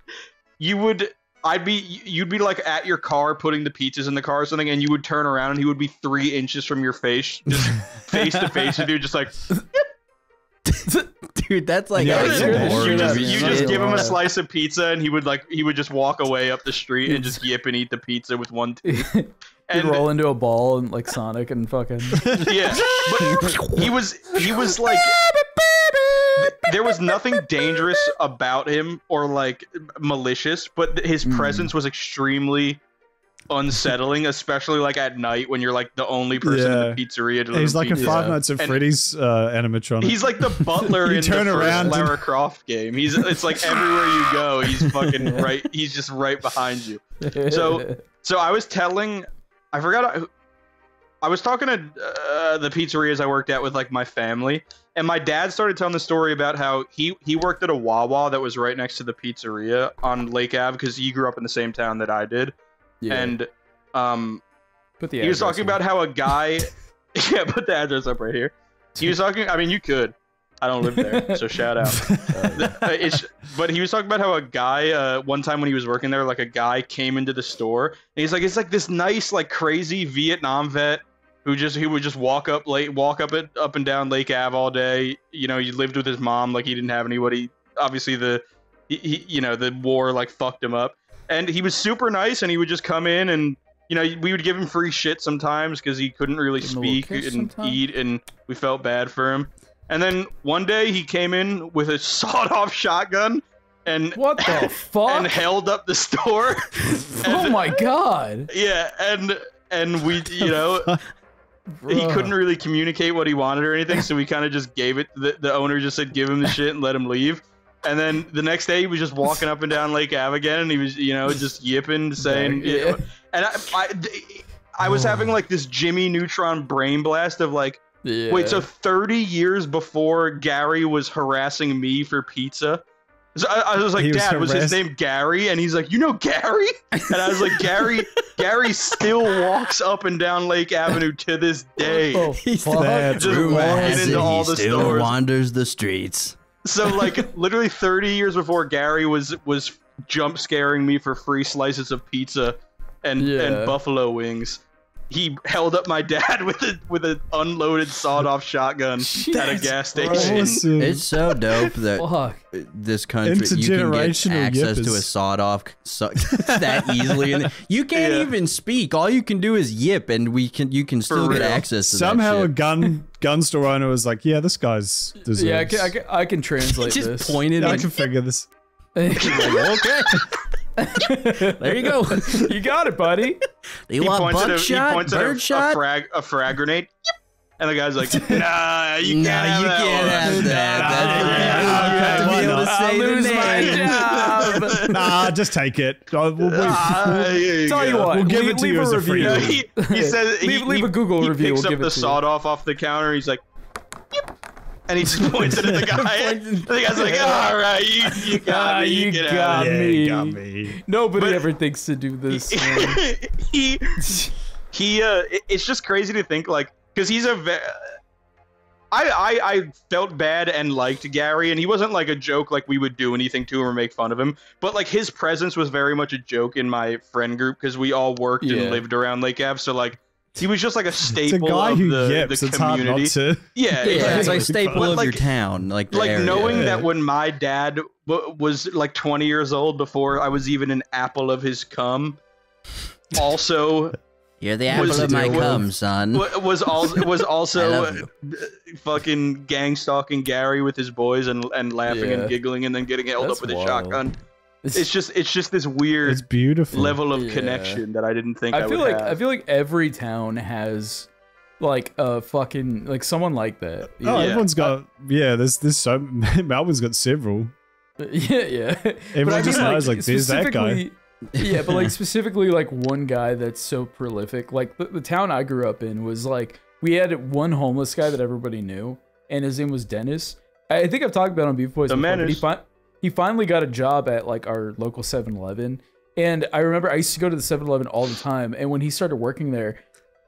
you would, I'd be, you'd be like at your car putting the pizzas in the car or something, and you would turn around and he would be three inches from your face, just face to face with you, just like, yep. Dude, that's like, yeah, that's you just, you just give him a slice of pizza and he would like, he would just walk away up the street and just yip and eat the pizza with one tooth. He'd and, roll into a ball and like Sonic and fucking yeah. But he was he was like there was nothing dangerous about him or like malicious, but his mm. presence was extremely unsettling, especially like at night when you're like the only person yeah. in the pizzeria. To he's like pizza. in Five Nights at Freddy's uh, animatronic. He's like the butler in turn the first Lara and... Croft game. He's it's like everywhere you go, he's fucking right. He's just right behind you. So so I was telling. I forgot. I, I was talking to uh, the pizzerias I worked at with like my family, and my dad started telling the story about how he he worked at a Wawa that was right next to the pizzeria on Lake Ave because he grew up in the same town that I did, yeah. and um, put the he was talking in. about how a guy, yeah, put the address up right here. He was talking. I mean, you could. I don't live there, so shout out. Uh, it's, but he was talking about how a guy, uh, one time when he was working there, like a guy came into the store, and he's like, it's like this nice, like crazy Vietnam vet who just he would just walk up late, walk up it up and down Lake Ave all day. You know, he lived with his mom, like he didn't have anybody. Obviously, the he, he, you know the war like fucked him up, and he was super nice, and he would just come in, and you know we would give him free shit sometimes because he couldn't really speak and sometime. eat, and we felt bad for him. And then one day he came in with a sawed-off shotgun and what the fuck and held up the store. Oh my god! Yeah, and and we, you know, he couldn't really communicate what he wanted or anything, so we kind of just gave it. The, the owner just said, "Give him the shit and let him leave." And then the next day he was just walking up and down Lake Ave again, and he was, you know, just yipping, saying, yeah, yeah. and I, I, I was oh. having like this Jimmy Neutron brain blast of like. Yeah. Wait, so thirty years before Gary was harassing me for pizza? So I, I was like, he Dad, was, was his name Gary? And he's like, you know Gary? And I was like, Gary Gary still walks up and down Lake Avenue to this day. Oh, he's Dad, just walking into he all the still stores. wanders the streets. So like literally thirty years before Gary was was jump scaring me for free slices of pizza and, yeah. and buffalo wings. He held up my dad with a with an unloaded sawed-off shotgun Jesus at a gas station. Awesome. It's so dope that Fuck. this country you can get access yippers. to a sawed-off so that easily. And you can't yeah. even speak. All you can do is yip, and we can you can still get access to Somehow that shit. a gun gun store owner was like, "Yeah, this guy's deserves." Yeah, I can, I can, I can translate just this. Pointed. Yeah, I can figure this. Like, okay. There you go. You got it, buddy. You he, want points a, shot, he points at a, shot? a frag a frag grenade, and the guy's like, "Nah, you nah, can't, you have, can't that have that. Nah, you have to be able to say the name. Nah, just take it. We'll, we'll, uh, we'll, tell you what, we'll give it to you as a free. He, he says, leave, he, leave a Google he review. He picks we'll up the sawed-off off the counter. He's like, yep. And he just points it at the guy. And the guy's like, all right, you, you got me. You, you get got, me. Yeah, you got me. Nobody but ever thinks to do this. He, he, uh, it's just crazy to think, like, because he's a. I, I, I felt bad and liked Gary, and he wasn't like a joke, like we would do anything to him or make fun of him. But, like, his presence was very much a joke in my friend group because we all worked yeah. and lived around Lake Ave. So, like, he was just like a staple it's a guy of who the, yips. the community. It's hard not to. Yeah, yeah, exactly. It's like a staple but of like, your town. Like, the like area. knowing yeah. that when my dad w was like twenty years old before I was even an apple of his cum, also. You're the apple was, of my was, cum, son. Was also, was also fucking gang stalking Gary with his boys and, and laughing yeah. and giggling and then getting held That's up with wild. a shotgun. It's, it's just it's just this weird it's beautiful. level of yeah. connection that I didn't think I, I feel would like have. I feel like every town has like a fucking like someone like that. Oh, know? everyone's got uh, yeah, there's this so Melbourne's got several. Yeah, yeah. Everyone just mean, knows like, like there's that guy. Yeah, but like specifically like one guy that's so prolific. Like the, the town I grew up in was like we had one homeless guy that everybody knew and his name was Dennis. I think I've talked about it on Beef Boys. The before, man is he finally got a job at like our local seven eleven And I remember I used to go to the seven eleven all the time. And when he started working there,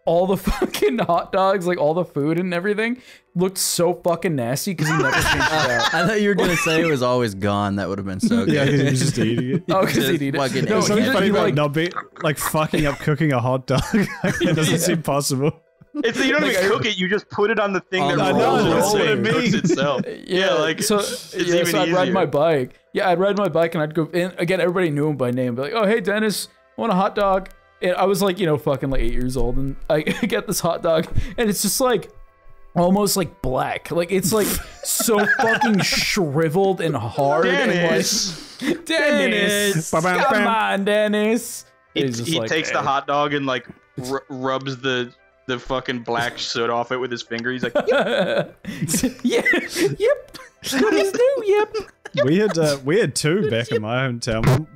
all the fucking hot dogs, like all the food and everything, looked so fucking nasty because he never changed it out. I thought you were gonna say it was always gone. That would have been so good. Yeah, he was just eating it. Oh, because he'd eat it. No, something funny about Nubby, like fucking up cooking a hot dog. It doesn't yeah. seem possible. It's you don't even cook it. You just put it on the thing oh, that no, rolls, no, rolls it cooks itself. Yeah, like so. It's yeah, even so I'd easier. ride my bike. Yeah, I'd ride my bike and I'd go. And again, everybody knew him by name. Be like, oh hey Dennis, want a hot dog? And I was like, you know, fucking like eight years old, and I get this hot dog, and it's just like almost like black, like it's like so fucking shriveled and hard. Dennis, and like, Dennis, Dennis. Ba -bam -bam. Come on, Dennis. He, he like, takes hey. the hot dog and like r rubs the. the fucking black soot off it with his finger. He's like, yep. yeah, yep. New, yep. Yep. We had uh, we had two back yep. in my hometown. One,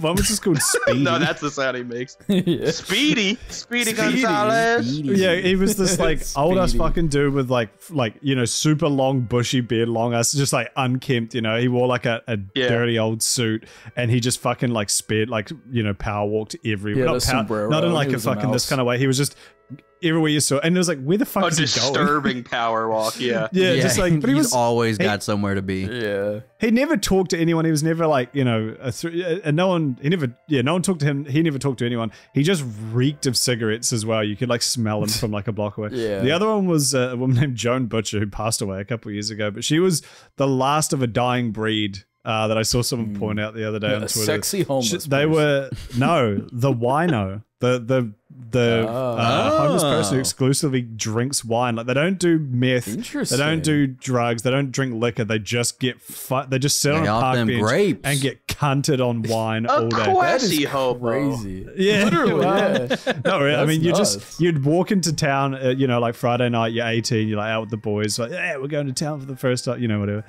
one was just called Speedy. No, that's the sound he makes. yeah. Speedy, Speedy Gonzalez. Yeah, he was this like old ass fucking dude with like like you know super long bushy beard, long ass, just like unkempt. You know, he wore like a, a yeah. dirty old suit, and he just fucking like spared like you know power walked everywhere. Yeah, not, power, not in like he a fucking this kind of way. He was just. Everywhere you saw, and it was like, where the fuck a is he going? Disturbing power walk, yeah, yeah, yeah. Just like, but he was always he, got somewhere to be. Yeah, he never talked to anyone. He was never like, you know, a th and no one, he never, yeah, no one talked to him. He never talked to anyone. He just reeked of cigarettes as well. You could like smell him from like a block away. Yeah. The other one was a woman named Joan Butcher who passed away a couple of years ago, but she was the last of a dying breed. Uh, that I saw someone point out the other day yeah, on Twitter. Sexy homeless. She, they were no the wino, the the the oh. uh, homeless person who exclusively drinks wine. Like they don't do meth. They don't do drugs. They don't drink liquor. They just get fu They just sit they on a park them bench grapes. and get cunted on wine all day. That is hobo. Crazy. Yeah, literally. Yeah. No, really. I mean, you just you'd walk into town. Uh, you know, like Friday night, you're eighteen. You're like out with the boys. Like, yeah, we're going to town for the first time. You know, whatever.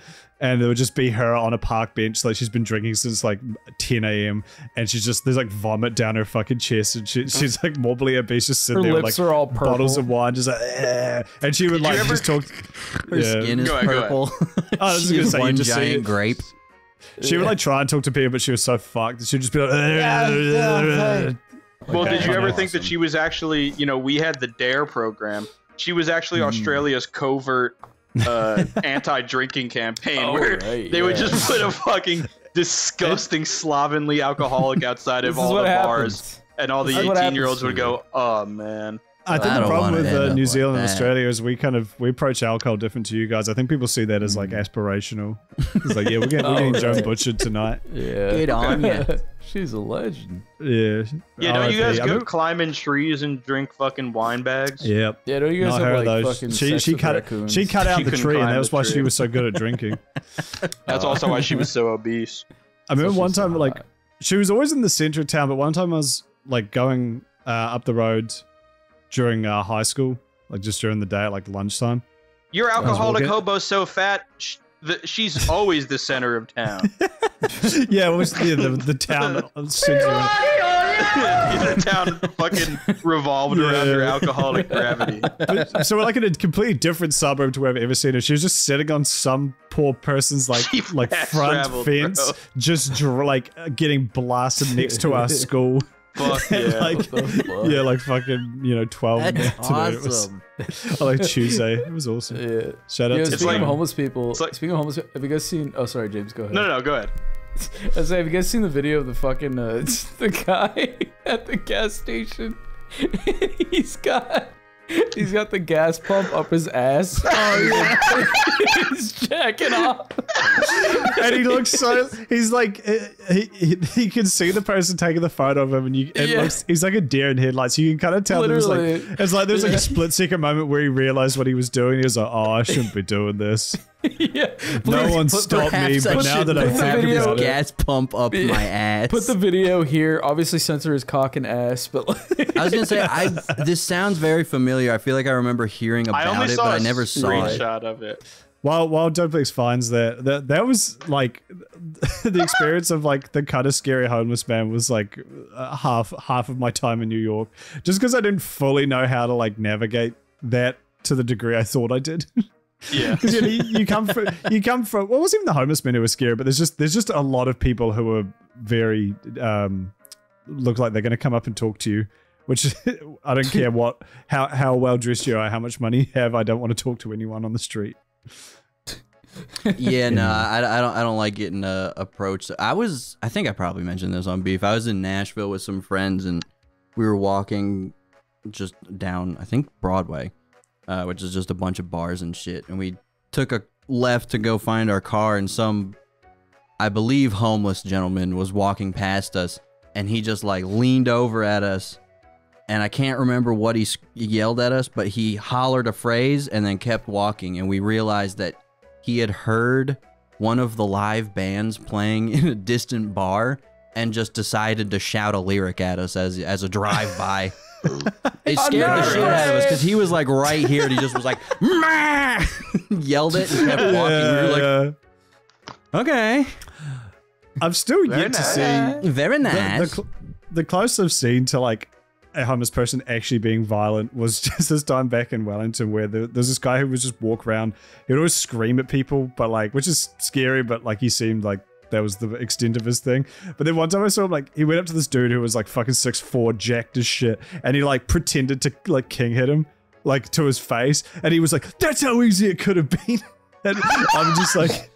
And there would just be her on a park bench, like she's been drinking since like ten A M and she's just there's like vomit down her fucking chest, and she, she's like morbidly obese, just sitting her there lips with like are all bottles of wine, just like, eh. And she would like ever, just talk. Her yeah. skin is go ahead, purple. Go ahead. I was she gonna is say, one just giant grape. She yeah. would like try and talk to people, but she was so fucked. She'd just be like. Yeah, well, okay. did you ever awesome. think that she was actually? You know, we had the DARE program. She was actually Australia's covert. uh anti-drinking campaign oh, where right, they yeah. would just put a fucking disgusting slovenly alcoholic outside of all the bars happens. and all the eighteen year olds would go, oh man. I think I the problem with uh, New Zealand like and Australia is we kind of we approach alcohol different to you guys. I think people see that as like aspirational. It's like, yeah, we're getting, oh, we're getting Joan Butcher tonight. Yeah, get on ya. She's a legend. Yeah. Yeah, don't you guys go I mean, climbing trees and drink fucking wine bags? Yep. Yeah, don't you guys Not have like those. fucking she, she cut raccoons. She cut out she the tree, and that was why tree. she was so good at drinking. That's uh, also why she was so obese. I remember so one time, so like, she was always in the center of town, but one time I was like going uh, up the road during uh, high school, like just during the day, like lunchtime. Your alcoholic hobo's so fat, sh the, she's always the center of town. Yeah, it was yeah, the, the town center. The town fucking revolved yeah. around her alcoholic gravity. But, so we're like in a completely different suburb to where I've ever seen her. She was just sitting on some poor person's like she like front traveled, fence, bro. just dr like getting blasted next to our school. Fuck yeah. Like, yeah, like fucking, you know, twelve minutes awesome. It was, oh, like Tuesday. It was awesome. Yeah. Shout out yeah, to Speaking like, of homeless people, like, speaking of homeless people, have you guys seen, oh, sorry, James, go ahead. No, no, no go ahead. I was saying, have you guys seen the video of the fucking, uh, the guy at the gas station? he's got, he's got the gas pump up his ass. Oh, yeah. He's jacking off. And he looks so, he's like, he, he, he can see the person taking the photo of him, and you, it yeah. looks, he's like a deer in headlights. You can kind of tell there's like, it's like there's yeah. like a split second moment where he realized what he was doing. He was like, oh, I shouldn't be doing this. Yeah, please, no one stopped me, but now that I think about it, gas pump up yeah. my ass. Put the video here. Obviously, censor his cock and ass. But like, I was gonna say, I this sounds very familiar. I feel like I remember hearing about it, but I never saw it. Shot of it. While while Doplex finds that that that was like the experience of like the kind of scary homeless man was like uh, half half of my time in New York, just because I didn't fully know how to like navigate that to the degree I thought I did. Yeah, because you, know, you, you come from you come from well, it wasn't even the homeless men who were scary, but there's just there's just a lot of people who are very um look like they're going to come up and talk to you, which I don't care what, how, how well dressed you are, how much money you have. I don't want to talk to anyone on the street. Yeah, no, I, I don't. I don't like getting uh, approached. I was. I think I probably mentioned this on Beef. I was in Nashville with some friends, and we were walking just down, I think Broadway, uh, which is just a bunch of bars and shit. And we took a left to go find our car, and some, I believe, homeless gentleman was walking past us, and he just like leaned over at us, and I can't remember what he yelled at us, but he hollered a phrase and then kept walking, and we realized that he had heard one of the live bands playing in a distant bar and just decided to shout a lyric at us as as a drive-by. It scared the shit out of us because he was like right here and he just was like, "Mah!" Yelled it and kept walking. Yeah, we were like, yeah. Okay. I've still Very yet nice. to see... Very nice. The, the, cl the closest I've seen to like a homeless person actually being violent was just this time back in Wellington, where there, there's this guy who would just walk around. He would always scream at people, but like, which is scary, but like he seemed like that was the extent of his thing. But then one time I saw him, like, he went up to this dude who was like fucking six foot four, jacked as shit, and he like pretended to like king hit him, like to his face, and he was like, "That's how easy it could have been." And I'm just like,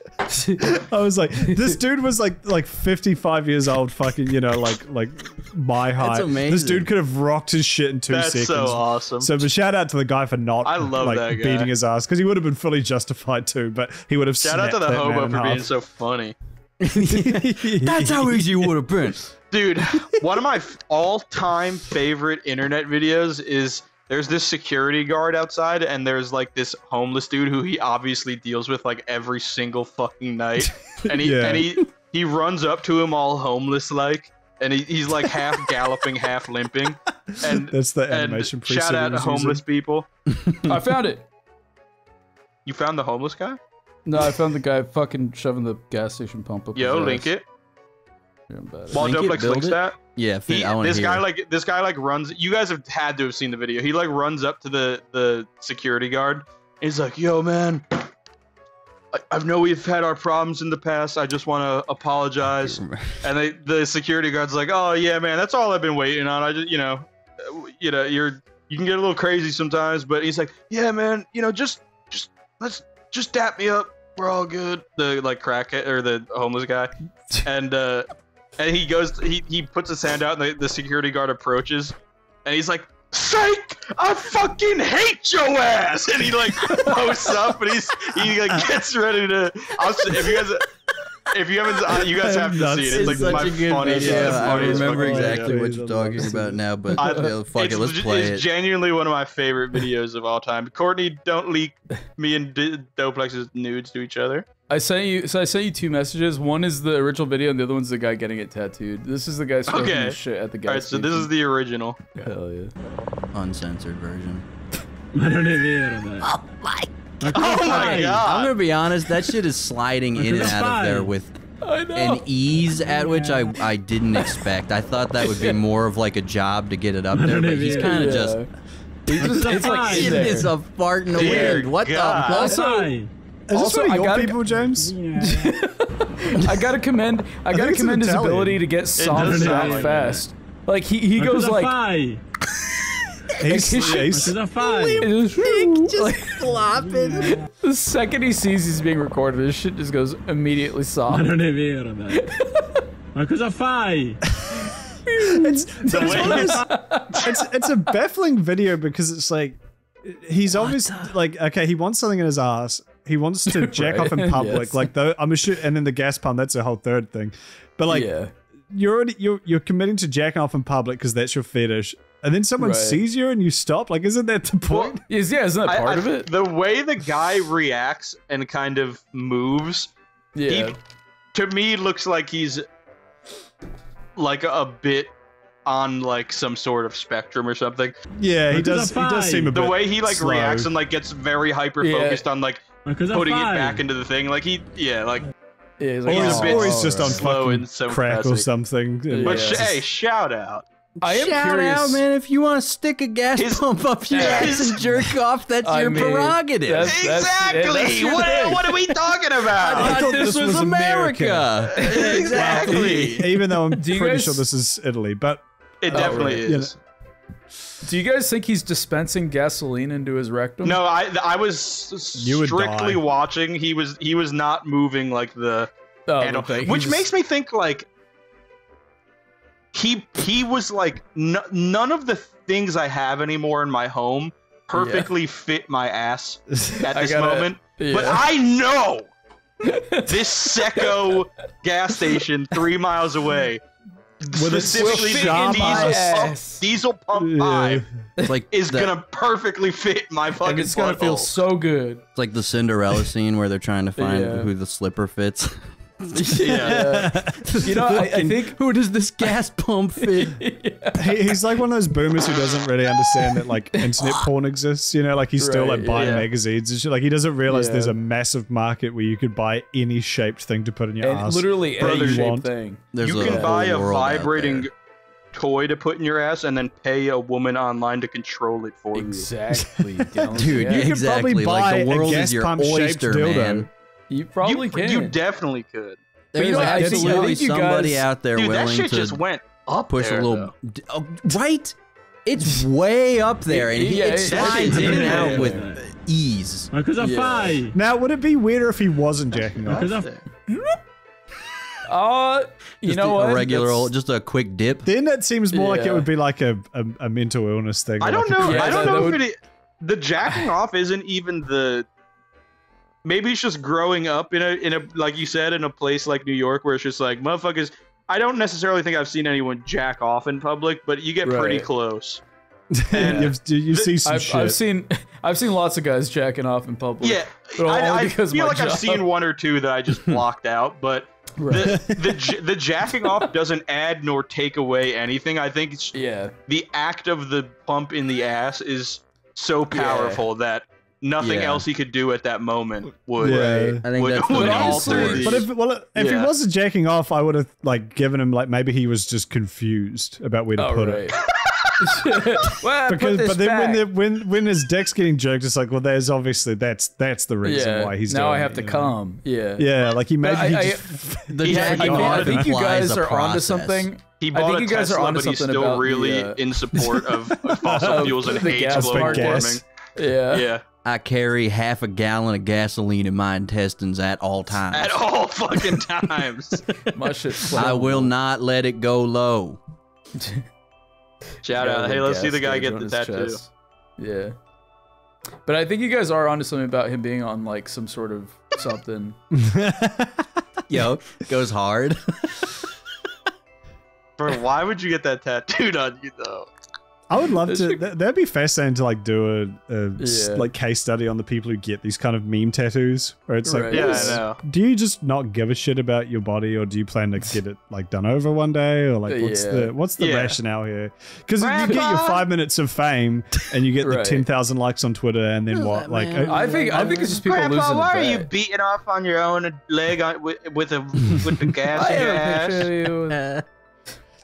I was like, this dude was like like fifty-five years old, fucking, you know, like like my height. That's amazing. This dude could have rocked his shit in two That's seconds. That's so awesome. So, but shout out to the guy for not I love like, that guy. beating his ass, because he would have been fully justified too. But he would have. Shout out to the hobo for half. being so funny. That's how easy you would have been, dude. One of my all-time favorite internet videos is. There's this security guard outside, and there's like this homeless dude who he obviously deals with like every single fucking night, and he yeah. and he he runs up to him all homeless like, and he, he's like half galloping, half limping, and that's the animation. And shout out to homeless people. I found it. You found the homeless guy? No, I found the guy fucking shoving the gas station pump up. Yo, link it. While Doplex links that. Yeah, he, I this hear. guy like this guy like runs. You guys have had to have seen the video. He like runs up to the the security guard. He's like, "Yo, man, I, I know we've had our problems in the past. I just want to apologize." And they, the security guard's like, "Oh yeah, man, that's all I've been waiting on. I just, you know, you know, you're you can get a little crazy sometimes." But he's like, "Yeah, man, you know, just just let's just dap me up. We're all good." The like crackhead or the homeless guy, and. uh And he goes, he, he puts his hand out, and the, the security guard approaches, and he's like, "Psych! I fucking hate your ass!" And he like posts up, and he's he like gets ready to. I'll, if you guys, if you haven't, you guys have to see it. It's, it's like my funniest. Yeah, I remember exactly what you're talking about now, but I, yeah, fuck it, let's play it. It's genuinely one of my favorite videos of all time. Courtney, don't leak me and D Doplex's nudes to each other. I sent you. So I sent you two messages. One is the original video, and the other one's the guy getting it tattooed. This is the guy stroking okay. his shit at the gas. All right, station. So this is the original. Hell yeah, uncensored version. I don't even know. Oh my! Okay. Oh my god! I'm gonna be honest. That shit is sliding in and out fine. of there with an ease at which I I didn't expect. I thought that would be more of like a job to get it up there, but he's kind of yeah. just. It's, just it's like it is a fart in the wind. What god. the? Also. Is also, this one of your I gotta, people, James? Yeah. I gotta commend, I, I gotta commend his Italian. ability to get soft out like fast. That. Like he he goes like, like his shit, just like, flopping. Yeah. The second he sees he's being recorded, his shit just goes immediately soft. I don't even know that. Ma cosa fai? It's it's it's a baffling video because it's like he's obviously like okay he wants something in his ass. He wants to jack right. off in public, yes. like though I'm a shit, and then the gas pump—that's a whole third thing. But like, yeah. you're already you're you're committing to jacking off in public because that's your fetish, and then someone right. sees you and you stop. Like, isn't that the point? Well, is yeah, isn't that part I, I, of it? The way the guy reacts and kind of moves, yeah, he, to me looks like he's like a bit on like some sort of spectrum or something. Yeah, he does. He does seem a bit the way he like slow. reacts and like gets very hyper focused yeah. on like. Putting it back into the thing, like he, yeah, like, yeah, he's like, or he's, oh, or he's just on slow fucking crack or something. But yeah. sh hey, shout out. I am Shout curious. out, man, if you want to stick a gas his, pump up your ass and jerk off, that's I your mean, prerogative. That's, that's, exactly. That's what, what are we talking about? I, I thought this, this was, was America. America. Exactly. Wow. Even though I'm pretty guys, sure this is Italy, but... It uh, definitely you know. is. Do you guys think he's dispensing gasoline into his rectum? No, I I was strictly watching. He was he was not moving like the... Oh, handle, okay. Which just... makes me think, like... He he was like n none of the things I have anymore in my home perfectly yeah. fit my ass at this gotta, moment. Yeah. But I know this secco gas station three miles away, with specifically the diesel pump, diesel pump five, it's like is that, gonna perfectly fit my fucking. And it's gonna butthole. feel so good. It's like the Cinderella scene where they're trying to find yeah. who the slipper fits. Yeah. You know, I, I think who does this gas pump fit? Yeah. he, he's like one of those boomers who doesn't really understand that like internet porn exists, you know, like he's right, still like buying yeah. magazines and shit. Like he doesn't realize yeah. there's a massive market where you could buy any shaped thing to put in your and ass. Literally any shaped thing. There's you can buy a vibrating toy to put in your ass and then pay a woman online to control it for exactly, you. Exactly. Dude, yeah. you exactly. could probably buy like the world a gas is your pump oyster, shaped dildo. Man. You probably you, can. You definitely could. There's you know, absolutely somebody guys, out there dude, willing to... Dude, that shit just went up push there, a little, oh, right? It's way up there, and he, yeah, it slides in and out yeah, with yeah. ease. Yeah. Now, would it be weirder if he wasn't jacking off? Uh, you just know what? A regular old, just a quick dip. Then that seems more yeah. like it would be like a, a, a mental illness thing. I don't like know. A, yeah, I don't that, know that if would... it... The jacking off isn't even the... Maybe it's just growing up in a in a like you said in a place like New York where it's just like motherfuckers. I don't necessarily think I've seen anyone jack off in public, but you get right. pretty close. And you've, you see some I've, shit. I've seen I've seen lots of guys jacking off in public. Yeah, I, I feel like job. I've seen one or two that I just blocked out, but right. the the the jacking off doesn't add nor take away anything. I think it's yeah. the act of the pump in the ass is so powerful yeah. that. Nothing yeah. else he could do at that moment would, yeah. I think would, that's would alter the... But if, well, if yeah. he wasn't jacking off, I would have like given him like maybe he was just confused about where to oh, put right. it. well, because, put but then when, the, when when his dick's getting jerked, it's like, well, there's obviously that's that's the reason yeah. why he's now doing I have it, to calm. Know? Yeah, yeah, like he maybe I, he I, just. I, the yeah, he I think you guys are onto something. He bought I think a you guys Tesla, are onto but something. He's still about really the, uh... in support of fossil fuels and hates global warming. Yeah, yeah. I carry half a gallon of gasoline in my intestines at all times. At all fucking times. My shit's I will not let it go low. Shout out. Hey, let's see the guy get the tattoo. Chest. Yeah. But I think you guys are onto something about him being on like some sort of something. Yo, goes hard. Bro, why would you get that tattooed on you though? I would love to. That'd be fascinating to like do a, a yeah. like case study on the people who get these kind of meme tattoos, where it's right. like, yeah, is, I know. Do you just not give a shit about your body, or do you plan to get it like done over one day, or like what's yeah. the what's the yeah. rationale here? Because you get your five minutes of fame and you get right. the ten thousand likes on Twitter, and then what? Like, I think I think it's just people Grandpa, losing. Why are you beating off on your own leg on, with with a with the gas in your ass?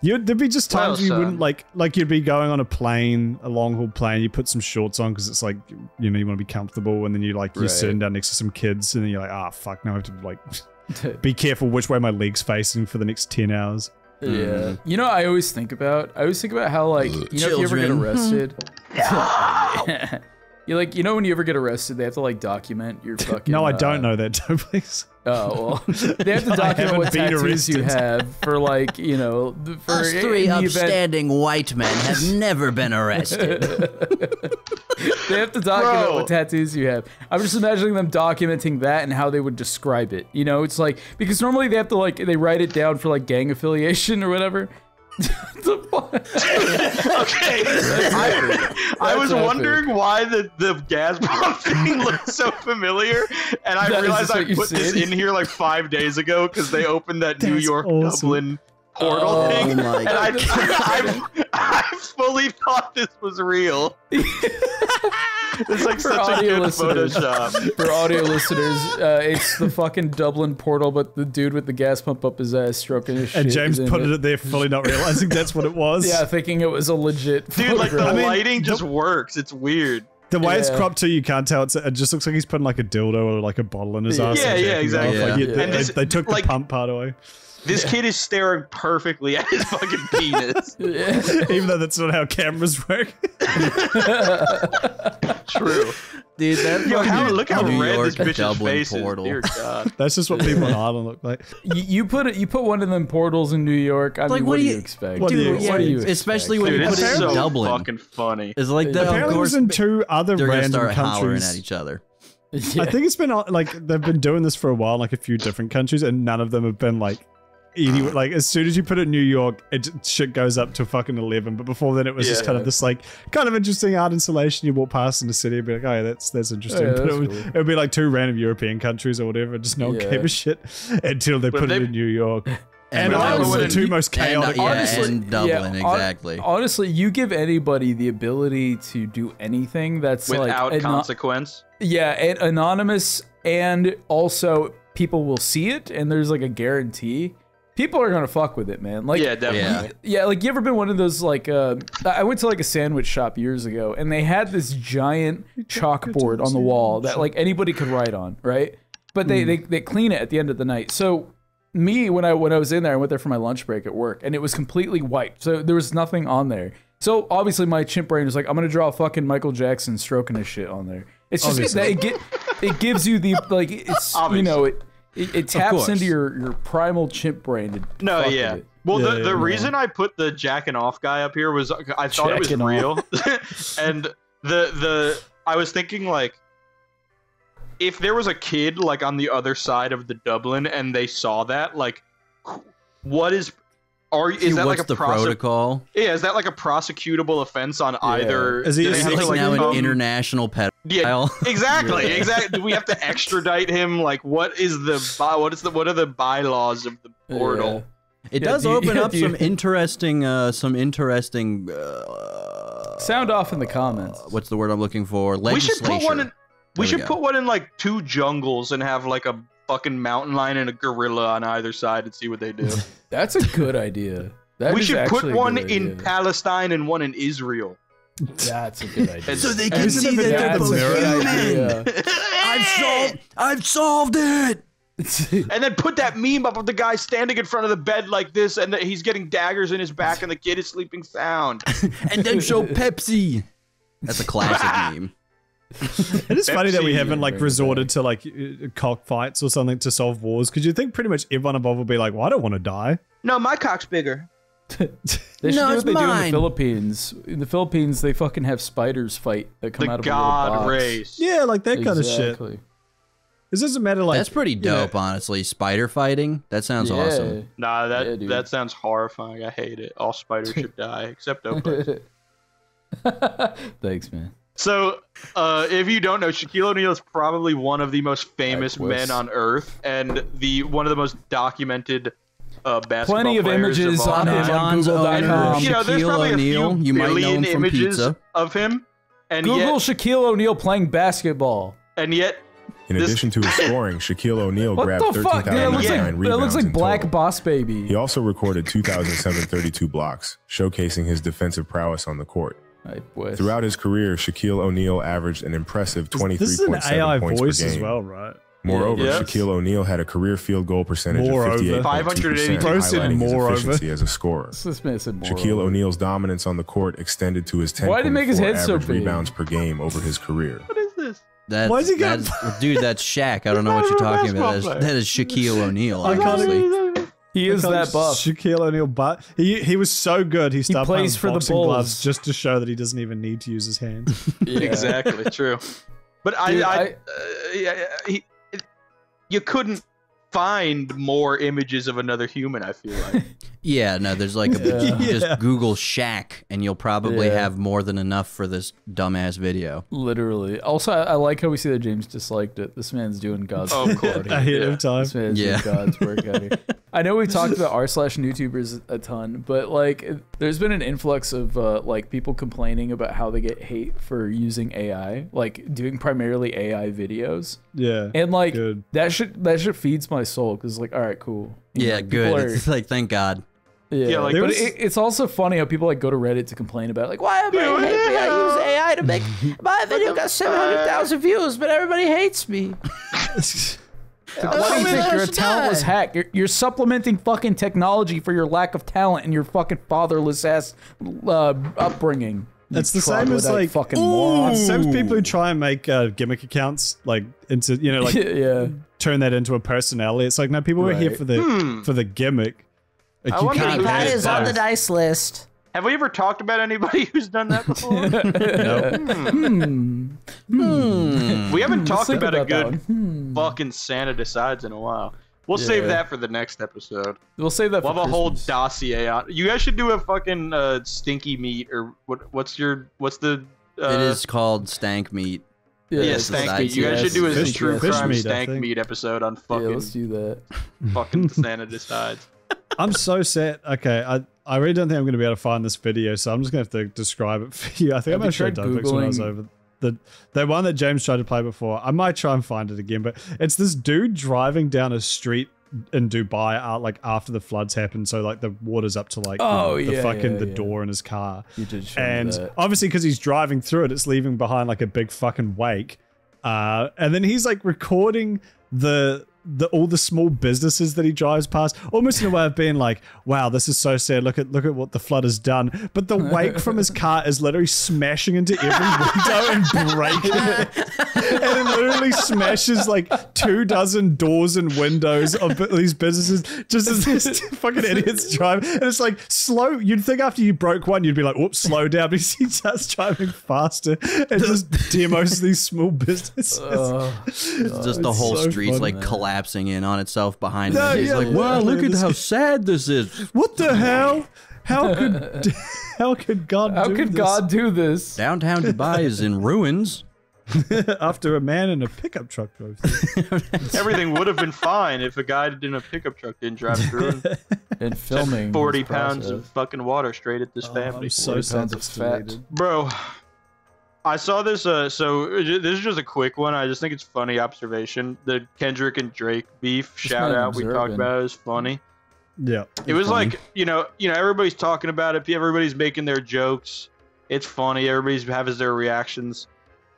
You'd, there'd be just times well, you son. wouldn't like, like you'd be going on a plane, a long haul plane. You put some shorts on because it's like, you know, you want to be comfortable, and then you like right. you're sitting down next to some kids, and then you're like, ah, oh, fuck, now I have to like be careful which way my leg's facing for the next ten hours. Yeah, mm. you know, I always think about, I always think about how like, you know, Children. if you ever get arrested, no! you like, you know, when you ever get arrested, they have to like document your fucking. No, I don't uh, know that, Doplex. Oh, well, they have to document what tattoos arrested. you have for, like, you know... For Us three upstanding event. white men have never been arrested. They have to document Bro. what tattoos you have. I'm just imagining them documenting that and how they would describe it. You know, it's like... Because normally they have to, like, they write it down for, like, gang affiliation or whatever. the okay, I, I was happened. wondering why the, the gas pump thing looked so familiar, and I that realized I put this in here like five days ago because they opened that That's New York awesome. Dublin portal oh, thing, and I, I, I, I fully thought this was real. It's like for such a good listeners. Photoshop. For audio listeners, uh, it's the fucking Dublin Portal, but the dude with the gas pump up his ass stroking his and shit. And James put it, it there fully not realizing that's what it was. Yeah, thinking it was a legit dude, photograph. Like the I mean, lighting just works. It's weird. The way yeah. it's cropped too, you can't tell. It's, it just looks like he's putting like a dildo or like a bottle in his ass. Yeah, yeah, exactly. Yeah. Like, yeah. They, and this, they took like, the pump part away. This yeah. kid is staring perfectly at his fucking penis. Yeah. Even though that's not how cameras work. True. Dude, that Yo, how, look how New red York, this bitch's Dublin face portal. Is. Dear God. That's just what people in Ireland look like. You, you put it, you put one of them portals in New York. I like, mean, what, what do you expect? What do you, what yeah, do you expect? Especially when dude, you put it in so Dublin. Fucking funny. It's like the apparently course, it was in two other they're random gonna start countries. At each other. Yeah. I think it's been like they've been doing this for a while, like a few different countries, and none of them have been like. Anyway, like as soon as you put it in New York, it shit goes up to fucking eleven. But before then, it was yeah, just kind yeah. of this like kind of interesting art installation. You walk past in the city, and be like, "Oh, yeah, that's that's interesting." Oh, yeah, but that's it, would, cool. it would be like two random European countries or whatever. Just no one yeah. gave a shit until they well, put they, it in New York. And, and honestly, the two most chaotic. And, uh, yeah, honestly, and Dublin, yeah, exactly. Honestly, you give anybody the ability to do anything that's without like, consequence. Yeah, and anonymous, and also people will see it, and there's like a guarantee. People are gonna fuck with it, man. Like, yeah, definitely. Yeah. yeah, like you ever been one of those like? Uh, I went to like a sandwich shop years ago, and they had this giant chalkboard on the wall that like anybody could write on, right? But they mm. they they clean it at the end of the night. So me, when I when I was in there, I went there for my lunch break at work, and it was completely wiped. So there was nothing on there. So obviously my chimp brain was like, I'm gonna draw fucking Michael Jackson stroking his shit on there. It's just obviously. that it get it gives you the like it's obviously. you know it. It, it taps into your, your primal chimp brain. To no, yeah. It. Well, yeah, the, the yeah, reason man. I put the jacking off guy up here was I thought jacking it was real. And the, the, I was thinking like, if there was a kid like on the other side of the Dublin and they saw that, like, what is, are, is he, that like a the protocol? Yeah, is that like a prosecutable offense on yeah. either? Is he is like, like now um, an international pedophile? Yeah, exactly, yeah. exactly. Do we have to extradite him? Like, what is the what is the what are the bylaws of the portal? Yeah. It yeah, does do open you, up do some, you, interesting, uh, some interesting, some uh, interesting. Sound off in the comments. Uh, what's the word I'm looking for? Legislation. We should put one in. There we should we put one in like two jungles and have like a fucking mountain lion and a gorilla on either side and see what they do. That's a good idea. That we should put one in Palestine and one in Israel. That's a good idea. So they can see that they're both human. I've solved. I've solved it. And then put that meme up of the guy standing in front of the bed like this, and that he's getting daggers in his back, and the kid is sleeping sound. And then show Pepsi. That's a classic meme. It is funny that we haven't like resorted to like cockfights or something to solve wars, because you think pretty much everyone involved will be like, "Well, I don't want to die." No, my cock's bigger. They should no, do what they mine. do in the Philippines. In the Philippines, they fucking have spiders fight that come the out of God a little box. race. Yeah, like that exactly. kind of shit. It doesn't matter. Like that's pretty dope, yeah. honestly. Spider fighting. That sounds yeah. awesome. Nah, that yeah, that sounds horrifying. I hate it. All spiders should die except Doplex. Thanks, man. So, uh, if you don't know, Shaquille O'Neal is probably one of the most famous men on Earth, and the one of the most documented. Uh, Plenty of images of on him on Google dot com. You know, there's probably a few you million images pizza. of him. And Google yet, Shaquille O'Neal playing basketball. And yet... In this... addition to his scoring, Shaquille O'Neal grabbed thirteen thousand nine hundred nine yeah, like, rebounds. It looks like Black Boss Baby. He also recorded two thousand seven thirty-two blocks, showcasing his defensive prowess on the court. Throughout his career, Shaquille O'Neal averaged an impressive twenty-three point seven points voice per game. As well, right? Moreover, yes. Shaquille O'Neal had a career field goal percentage moreover. of fifty-eight point two percent, highlighting moreover. his efficiency as a scorer. This man said Shaquille O'Neal's dominance on the court extended to his ten point four so rebounds per game over his career. What is this? That's, Why is he that's, dude, that's Shaq. I don't know what you're talking about. That is, that is Shaquille O'Neal, honestly. He is that buff. Shaquille O'Neal, but he, he was so good, he stopped he plays for boxing the gloves just to show that he doesn't even need to use his hands. Yeah. Exactly, true. But dude, I... I, I uh, yeah, he, You couldn't find more images of another human, I feel like. Yeah, no, there's like a yeah. just Google shack and you'll probably yeah. have more than enough for this dumbass video. Literally. Also, I, I like how we see that James disliked it. This man's doing God's oh, work. Cool. I hate yeah. him time. This man's yeah. doing God's work out here. I know we've talked about r slash YouTubers a ton, but like there's been an influx of uh, like people complaining about how they get hate for using A I, like doing primarily A I videos. Yeah. And like good. that should that should feeds my soul because like, all right, cool. And, yeah, like, good. Are, it's like thank God. Yeah, yeah, like, but was... it, it's also funny how people like go to Reddit to complain about like, why everybody hates me? I use A I to make my video got seven hundred thousand views, but everybody hates me. Like, why do you think you're a talentless hack? You're, you're supplementing fucking technology for your lack of talent and your fucking fatherless ass uh, upbringing. That's the same as like fucking moron. Some people who try and make uh, gimmick accounts like into you know like yeah. turn that into a personality. It's like no, people right. were here for the hmm. for the gimmick. Like, I wonder if that is on the dice list. Have we ever talked about anybody who's done that before? No. Hmm. Hmm. We haven't talked about, about a good hmm. fucking Santa Decides in a while. We'll yeah. save that for the next episode. We'll save that. We'll for have Christmas. a whole dossier on. You guys should do a fucking uh, stinky meat or what? What's your? What's the? Uh, it is called stank meat. Yeah, yeah stank meat. You guys should do a fish, true fish crime meat, stank meat episode on fucking. Yeah, let's do that. Fucking Santa Decides. I'm so sad. Okay, I I really don't think I'm gonna be able to find this video, so I'm just gonna have to describe it for you. I think I might try Doplex when I was over. The, the one that James tried to play before, I might try and find it again, but it's this dude driving down a street in Dubai out like after the floods happened, so like the water's up to like oh, you know, the yeah, fucking yeah, the yeah. door in his car. You did show and that. Obviously because he's driving through it, it's leaving behind like a big fucking wake. Uh, and then he's like recording the the all the small businesses that he drives past, almost in a way of being like, wow, this is so sad, look at look at what the flood has done, but the wake from his car is literally smashing into every window and breaking it, and it literally smashes like two dozen doors and windows of these businesses just as these fucking idiots drive. And it's like slow, you'd think after you broke one you'd be like, whoops, slow down, but he starts driving faster and just demos these small businesses. Uh, it's just it's the whole so street's fun, like man. collapsing Collapsing in on itself behind no, him. He's yeah, like, "Wow, yeah, look at how sad this is! What the hell? How could, how could God? How do could this? God do this? Downtown Dubai is in ruins after a man in a pickup truck drove through. Everything would have been fine if a guy in a pickup truck didn't drive through and filming forty pounds of fucking water straight at this oh, family. I'm so sad of fat, bro." I saw this, uh, so this is just a quick one. I just think it's funny observation. The Kendrick and Drake beef shout out we talked about it was funny. Yeah, it was like, you know, you know, everybody's talking about it. Everybody's making their jokes. It's funny. Everybody's having their reactions.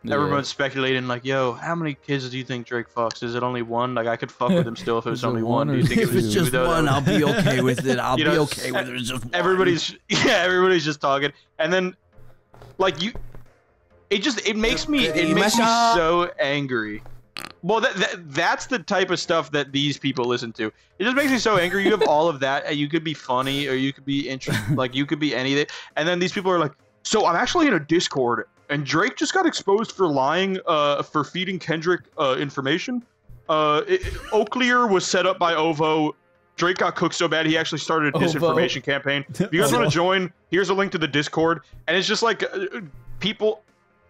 Yeah. Everyone's speculating like, yo, how many kids do you think Drake fucks? Is it only one? Like, I could fuck with him still if it was only one. Do you think if it was just one, I'll be okay with it. I'll be okay with it. It's just one. Everybody's, yeah, everybody's just talking. And then, like, you... It just it makes me it makes me so angry. Well, that, that that's the type of stuff that these people listen to. It just makes me so angry. You have all of that, and you could be funny, or you could be interesting, like you could be anything. And then these people are like, "So I'm actually in a Discord, and Drake just got exposed for lying, uh, for feeding Kendrick uh, information. Uh, it, it, Oaklear was set up by Ovo. Drake got cooked so bad he actually started a disinformation Ovo. campaign. If you guys want to join, here's a link to the Discord." And it's just like uh, people.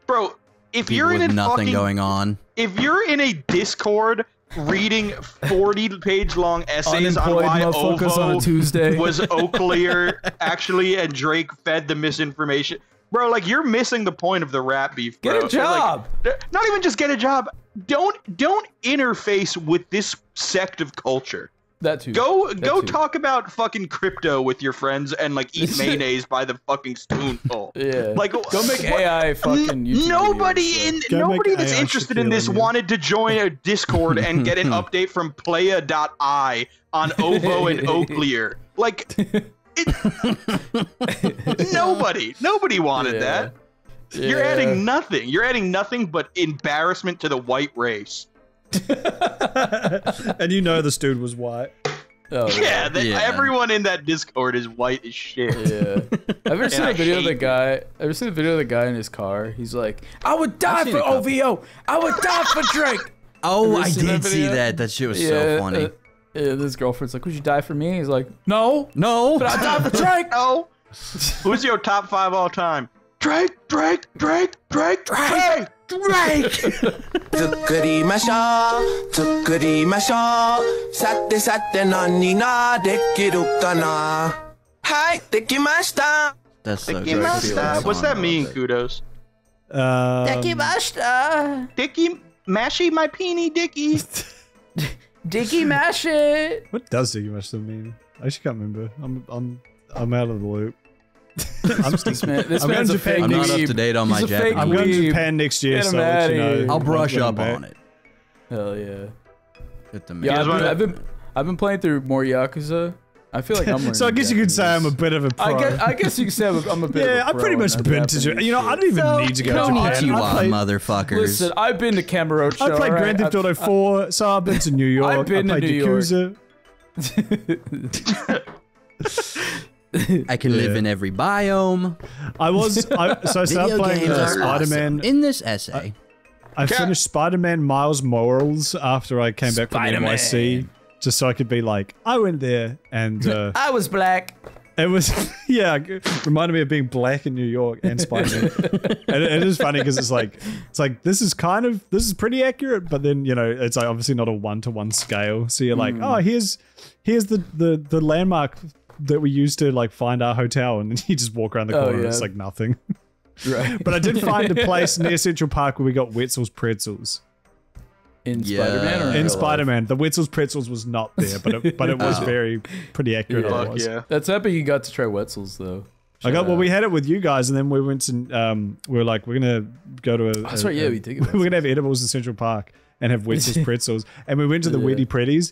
Bro, if People you're in a nothing fucking, going on, if you're in a Discord reading forty-page-long essays on why Ovo on a Tuesday. was Oaklear actually and Drake fed the misinformation, bro, like you're missing the point of the rap beef. Bro. Get a job. Like, not even just get a job. Don't don't interface with this sect of culture. That too. Go that go too. talk about fucking crypto with your friends and like eat mayonnaise by the fucking spoonful. Yeah. Like go make A I fucking YouTube Nobody videos, in go nobody that's interested in this you. wanted to join a Discord and get an update from playa dot i on Ovo and Oaklear. Like it, nobody nobody wanted yeah. that. Yeah. You're adding nothing. You're adding nothing but embarrassment to the white race. And you know this dude was white. Oh, yeah, the, yeah, everyone in that Discord is white as shit. Yeah, I've ever seen a video of the guy. I've ever seen a video of the guy in his car. He's like, "I would die for O V O. I would die for Drake." Oh, I did see that. That shit was yeah, so funny. Uh, And his girlfriend's like, would you die for me? He's like, no, no, but I'll die for Drake. No. Who's your top five all time? Drake, Drake, Drake, Drake, Drake, Drake. Tukuri masha, tukuri masha, satte satte nani na dekiru kana. Hi, dekimashita. That's so good. What's that mean, Kudos? Um, Dekimashita. Dickie mashy my peenie, Dickie. Dickie mash it. What does Dickie mash mean? I just can't remember. I'm I'm I'm out of the loop. I'm, this man, this I'm man's going to Japan. I'm not up to date on He's my Japanese. I'm going to Japan next year, so I'll, you know, I'll brush up back. on it. Hell yeah! Get the yeah, I've been, I've been I've been playing through more Yakuza. I feel like I'm. So I guess Japanese. You could say I'm a bit of a pro. I guess, I guess you could say I'm a bit. Yeah, of a pro. I've pretty much been to Japan. You know, I don't even so, need to go to Japan. You are motherfuckers. Listen, I've been to Kamurocho. I played right? Grand Theft Auto four, so I've been to New York. I've been I to New Yakuza. York. I can yeah. live in every biome. I was I, so I started playing uh, Spider-Man. Awesome. In this essay, I, I finished Spider-Man Miles Morales after I came back from N Y C, just so I could be like, I went there and uh, I was black. It was yeah, it reminded me of being black in New York and Spider-Man. And it, it is funny because it's like it's like this is kind of this is pretty accurate, but then you know it's like obviously not a one-to-one scale. So you're like, mm. oh, here's here's the the the landmark that we used to like find our hotel, and then you just walk around the corner oh, yeah. and it's like nothing. Right. But I did find a place near Central Park where we got Wetzel's Pretzels. In yeah. Spider-Man or in, in Spider-Man. The Wetzel's Pretzels was not there, but it, but it was oh. very pretty accurate. Yeah. It was. Yeah. That's epic you got to try Wetzel's though. Shout I got, out. Well, we had it with you guys and then we went and um, we were like, we're going to go to a- That's right, yeah, we did. We're going to have edibles in Central Park and have Wetzel's Pretzels. And we went to the yeah. Weddy Pretties.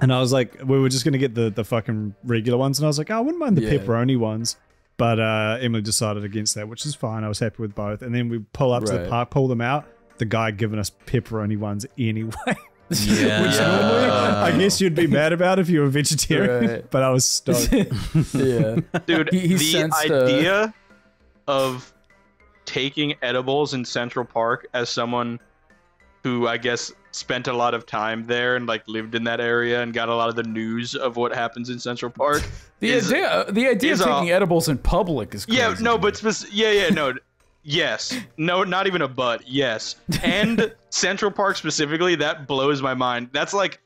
And I was like, we were just going to get the, the fucking regular ones. And I was like, oh, I wouldn't mind the yeah. pepperoni ones. But uh, Emily decided against that, which is fine. I was happy with both. And then we pull up right. to the park, pull them out. The guy giving us pepperoni ones anyway. Yeah. Which normally, I guess you'd be mad about if you were vegetarian. Right. But I was stoked. yeah. Dude, he, he the idea uh... of taking edibles in Central Park as someone who, I guess, spent a lot of time there and like lived in that area and got a lot of the news of what happens in Central Park. the is, idea, the idea of taking a, edibles in public is crazy. Yeah, no, but yeah, yeah, no, yes, no, not even a but, yes, and Central Park specifically, that blows my mind. That's like,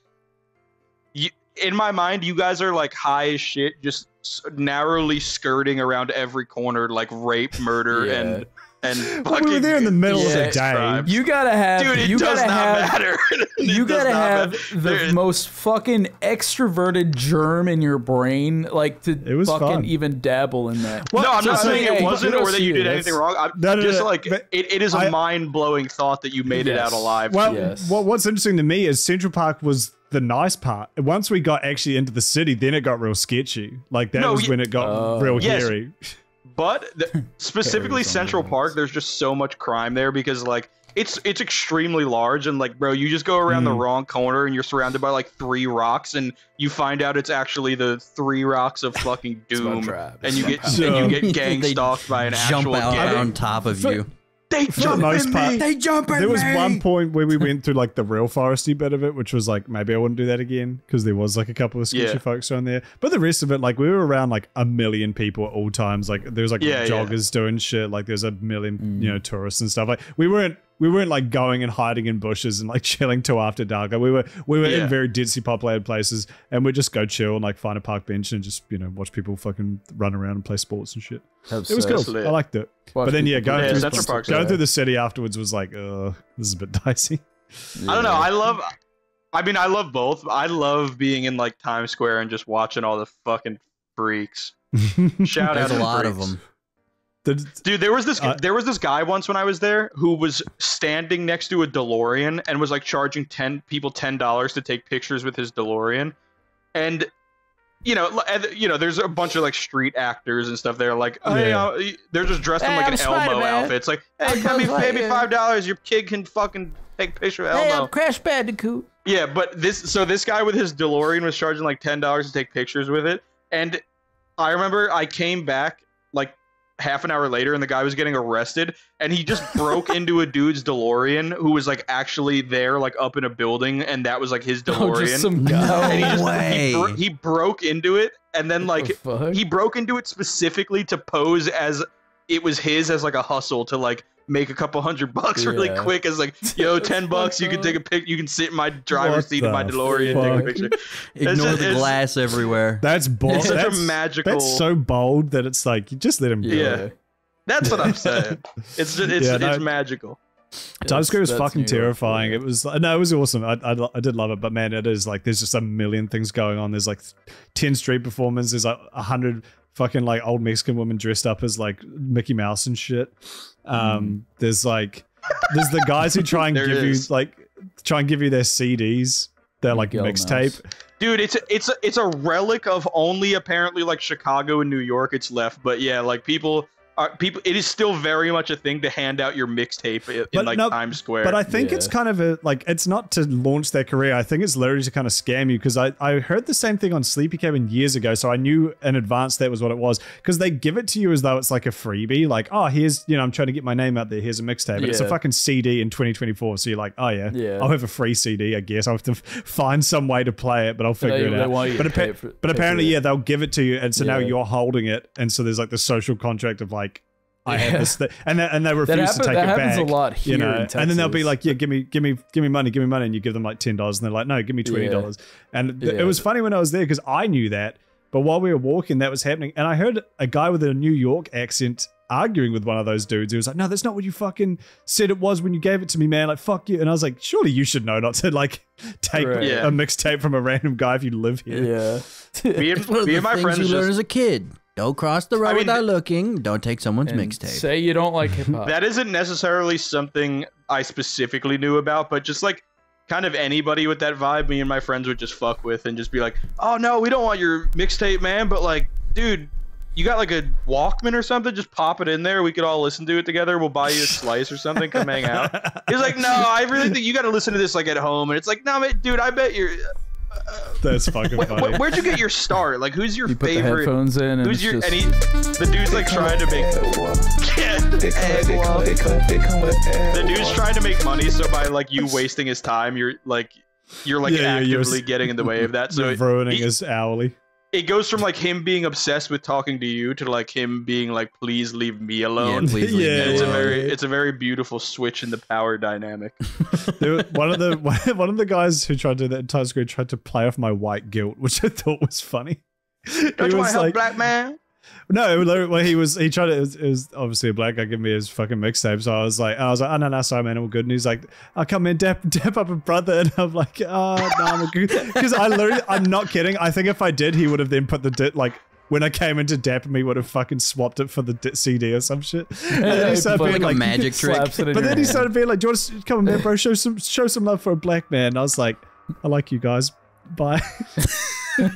you, in my mind, you guys are like high as shit, just narrowly skirting around every corner, like rape, murder, yeah. and. And well, we were there in the middle yeah. of the day. You gotta have, dude. It you does gotta not have, matter. You gotta have matter. the There's... most fucking extroverted germ in your brain, like to fucking fun. even dabble in that. Well, no, I'm so not saying so, it hey, wasn't, or that you did anything wrong. I'm no, no, just no, like it, it is a I, mind blowing thought that you made yes. it out alive. Well, yes. well, what's interesting to me is Central Park was the nice part. Once we got actually into the city, then it got real sketchy. Like that no, was when it got uh, real yes. hairy. But the, specifically Central Park, there's just so much crime there because like it's it's extremely large and like bro, you just go around mm. the wrong corner and you're surrounded by like three rocks and you find out it's actually the three rocks of fucking doom and you get so, and you get gang stalked by an actual gang. Jump out on top of you. They jump the most at part, me. They jump at me. There was me. one point where we went through like the real foresty bit of it, which was like maybe I wouldn't do that again because there was like a couple of sketchy yeah. folks around there. But the rest of it, like we were around like a million people at all times. Like there's like yeah, joggers yeah. doing shit. Like there's a million mm. you know tourists and stuff. Like we weren't we weren't like going and hiding in bushes and like chilling till after dark. Like we were we were yeah. in very densely populated places and we'd just go chill and like find a park bench and just you know watch people fucking run around and play sports and shit. Absolutely. It was cool. Absolutely. I liked it. Watch but then yeah, going, yeah, through, Park, going yeah. through the city afterwards was like, uh, this is a bit dicey. Yeah. I don't know. I love, I mean, I love both. I love being in like Times Square and just watching all the fucking freaks. Shout out to a lot freaks. of them. The, Dude, there was this uh, there was this guy once when I was there who was standing next to a DeLorean and was like charging ten people ten dollars to take pictures with his DeLorean, and. You know, you know, there's a bunch of like street actors and stuff. They're like, oh, yeah. you know, they're just dressed hey, in like I'm an Elmo man. outfit. It's like, hey, come me, pay me five dollars. Your kid can fucking take a picture of hey, Elmo. I'm Crash Bandicoot. Yeah, but this, so this guy with his DeLorean was charging like ten dollars to take pictures with it. And I remember I came back like half an hour later and the guy was getting arrested and he just broke into a dude's DeLorean who was like actually there, like up in a building, and that was like his DeLorean. Oh, just some guy. No and he just, way. He, bro he broke into it and then like the he broke into it specifically to pose as it was his as like a hustle to like make a couple hundred bucks really yeah. quick as like, yo, ten bucks, you can take a pic, you can sit in my driver's what seat in my DeLorean fuck? and take a picture. Ignore just, the glass everywhere. That's bold. It's such that's, a magical. That's so bold that it's like, you just let him go. Yeah. That's what I'm saying. It's just, it's, yeah, no, it's magical. Times Square was fucking terrifying. Cool. It was, no, it was awesome. I, I, I did love it, but man, it is like, there's just a million things going on. There's like ten street performances, there's like a hundred fucking like old Mexican women dressed up as like Mickey Mouse and shit. Um, mm. there's like, there's the guys who try and give you like, try and give you their C Ds, their like mixtape. Dude, it's a, it's a, it's a relic of only apparently like Chicago and New York it's left, but yeah, like people are people. It is still very much a thing to hand out your mixtape in but like no, Times Square. But I think yeah. it's kind of a like, it's not to launch their career. I think it's literally to kind of scam you, because I I heard the same thing on Sleepy Cabin years ago, so I knew in advance that was what it was, because they give it to you as though it's like a freebie, like, oh, here's, you know, I'm trying to get my name out there, here's a mixtape, and yeah. it's a fucking C D in twenty twenty-four. So you're like, oh yeah, yeah, I'll have a free C D, I guess. I'll have to find some way to play it, but I'll figure they, it out. But, appa for, but apparently, yeah, they'll give it to you, and so yeah. now you're holding it, and so there's like the social contract of like. Like I have this thing, and they, and they refuse happen, to take that it happens back. A lot here, you know? In Texas. And then they'll be like, "Yeah, give me, give me, give me money, give me money," and you give them like ten dollars, and they're like, "No, give me twenty dollars." Yeah. And yeah. it was funny when I was there because I knew that, but while we were walking, that was happening, and I heard a guy with a New York accent arguing with one of those dudes who was like, "No, that's not what you fucking said it was when you gave it to me, man. Like, fuck you." And I was like, "Surely you should know not to like take right. yeah. a mixtape from a random guy if you live here." Yeah, me and, me and my friends you just learn as a kid. Don't cross the road I mean, without looking. Don't take someone's mixtape. Say you don't like hip hop. That isn't necessarily something I specifically knew about, but just like kind of anybody with that vibe, me and my friends would just fuck with and just be like, "Oh no, we don't want your mixtape, man. But like, dude, you got like a Walkman or something? Just pop it in there. We could all listen to it together. We'll buy you a slice or something. Come hang out." He's like, "No, I really think you got to listen to this like at home." And it's like, "No, man, dude, I bet you're." Uh, That's fucking wh funny. Wh where'd you get your start? Like, who's your you favorite? Put the headphones in and who's your? Just... And he, the dude's like trying to make. The dude's trying to make money, so by like you wasting his time, you're like, you're like yeah, actively you're getting in the way of that. So ruining he, his hourly. It goes from like him being obsessed with talking to you to like him being like, "Please leave me alone." Yeah, please leave yeah, me it's alone. a very, it's a very beautiful switch in the power dynamic. Dude, one of the one of the guys who tried to do that in Times Square tried to play off my white guilt, which I thought was funny. Don't he you want to help like, black man? No, well, he was he tried to. It was, it was obviously a black guy giving me his fucking mixtape, so I was like, I was like, "Oh no, no, sorry, man, all good." And he's like, "Oh, come in, dap, dap up a brother," and I'm like, "Oh no, I'm good," because I literally, I'm not kidding. I think if I did, he would have then put the dip, like when I came into dap him, he would have fucking swapped it for the C D or some shit. And then he started being like, like a magic trick. But then hand. he started being like, "Do you want to come on, man, bro? Show some, show some love for a black man." And I was like, "I like you guys. Bye." you, you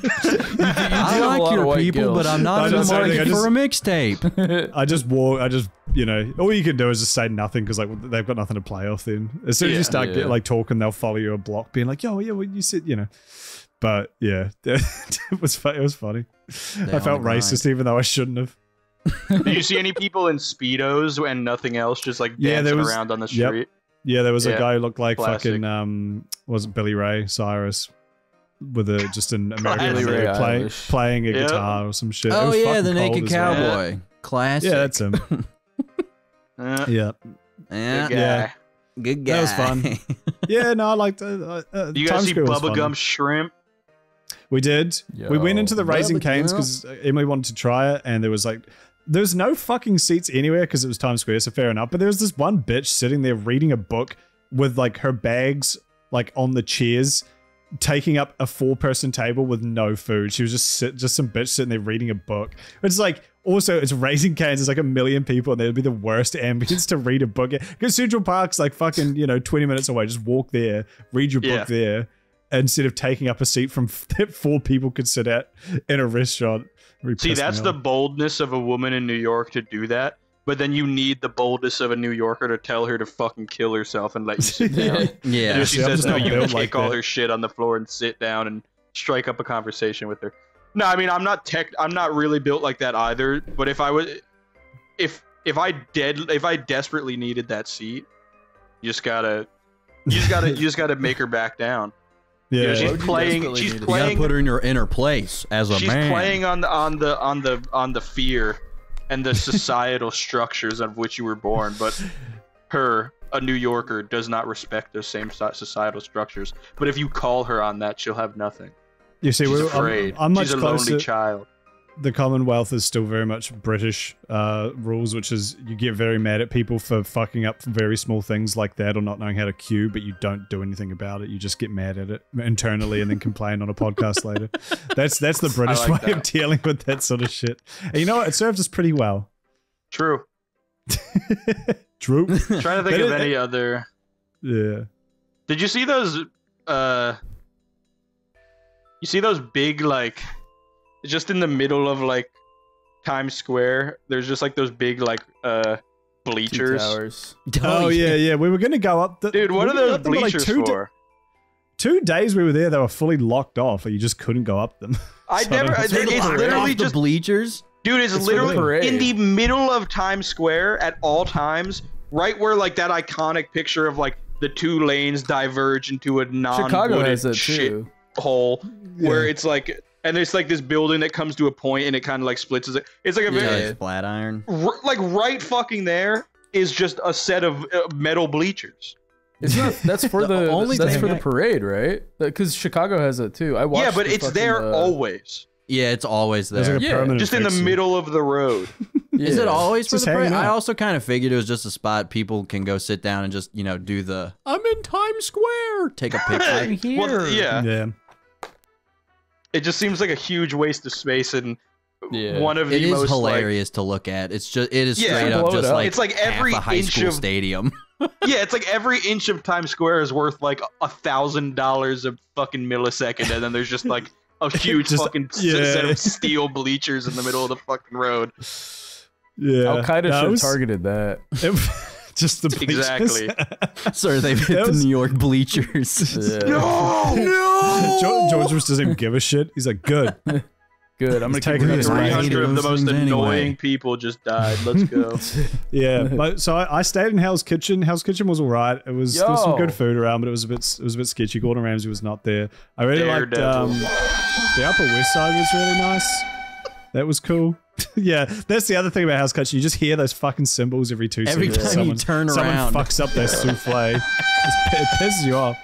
I like your people, guilt. but I'm not in the market for a mixtape. I just walk. I just, you know, all you can do is just say nothing, because like they've got nothing to play off. Then as soon yeah, as you start yeah. get, like talking, they'll follow you a block, being like, "Yo, yeah, well, you said, you know." But yeah, it was it was funny. They I felt racist, grind. even though I shouldn't have. Did you see any people in speedos and nothing else, just like dancing yeah, there was, around on the street? Yep. Yeah, there was yeah, a guy who looked like classic. fucking um, wasn't Billy Ray Cyrus. With a just an American Ray play, playing a yep. guitar or some shit. Oh yeah, the naked cowboy, well. classic. Yeah, that's him. uh, yeah, yeah, yeah. Good guy. That was fun. Yeah, no, I liked. Uh, uh, you guys see Bubblegum Shrimp? We did. Yo, we went into the Raising Cane's because Emily wanted to try it, and there was like. There's no fucking seats anywhere because it was Times Square, so fair enough. But there was this one bitch sitting there reading a book with like her bags like on the chairs, taking up a four-person table with no food. She was just sit, just some bitch sitting there reading a book. It's like, also it's Raising Cane's. It's like a million people, and that'd be the worst ambience to read a book. Because Central Park's like fucking, you know, twenty minutes away. Just walk there, read your yeah. book there, instead of taking up a seat from that four people could sit at in a restaurant. See, that's the boldness of a woman in New York to do that. But then you need the boldness of a New Yorker to tell her to fucking kill herself and let you sit down. yeah. And if she See, says, no, you can kick like all that. her shit on the floor and sit down and strike up a conversation with her. No, I mean, I'm not tech, I'm not really built like that either. But if I was, if if I dead if I desperately needed that seat, you just gotta you just gotta you just gotta make her back down. Yeah, you know, she's playing. She's needed? playing. You gotta put her in your inner place as a she's man. She's playing on the on the on the on the fear and the societal structures of which you were born, but her, a New Yorker, does not respect those same societal structures. But if you call her on that, she'll have nothing. You see, she's we're, afraid. I'm, I'm much she's a closer. lonely child. The Commonwealth is still very much British uh, rules, which is you get very mad at people for fucking up very small things like that or not knowing how to queue, but you don't do anything about it. You just get mad at it internally and then complain on a podcast later. That's that's the British like way that. of dealing with that sort of shit. And you know what? It serves us pretty well. True. True. I'm trying to think of any other. Yeah. Did you see those? Uh, you see those big like. Just in the middle of like Times Square, there's just like those big like uh bleachers. Oh yeah, yeah. We were gonna go up. The, Dude, what we are those bleachers like two for? Two days we were there, they were fully locked off. Or you just couldn't go up them. I so never. I it's literally just the bleachers. Dude, it's, it's literally in the middle of Times Square at all times, right where like that iconic picture of like the two lanes diverge into a non-wooded shit hole, yeah. where it's like. And there's like this building that comes to a point and it kind of like splits. It's like a very yeah, flat iron. R like right fucking there is just a set of uh, metal bleachers. It's not. That's for the, the only. That's for the parade, right? Because Chicago has it too. I watched. Yeah, but the it's fucking, there uh, always. Yeah, it's always there. Like yeah, just in the seat. middle of the road. Yeah. Is it always for just the parade? I also kind of figured it was just a spot people can go sit down and just you know do the. I'm in Times Square. Take a picture. I'm here. Well, yeah. Yeah. It just seems like a huge waste of space, and yeah. one of the most. It is hilarious like, to look at. It's just it is yeah, straight up just up. like it's like every half a high inch school of stadium. Yeah, it's like every inch of Times Square is worth like a thousand dollars a fucking millisecond, and then there's just like a huge just, fucking yeah. set of steel bleachers in the middle of the fucking road. Yeah, Al Qaeda no, should have targeted that. It, Just the bleachers. Exactly. Sorry, they've hit that the was... New York bleachers. Yeah. No! No! George, George just doesn't give a shit. He's like, good. Good. I'm going to take it. three hundred of the most annoying anyway. people just died. Let's go. Yeah. But, so I, I stayed in Hell's Kitchen. Hell's Kitchen was all right. It was, there was some good food around, but it was a bit, it was a bit sketchy. Gordon Ramsay was not there. I really Daredevil. liked um, the Upper West Side was really nice. That was cool. Yeah, that's the other thing about House Kitchen. You just hear those fucking cymbals every two seconds. Every time someone, you turn around. Someone fucks up their souffle. It pisses you off.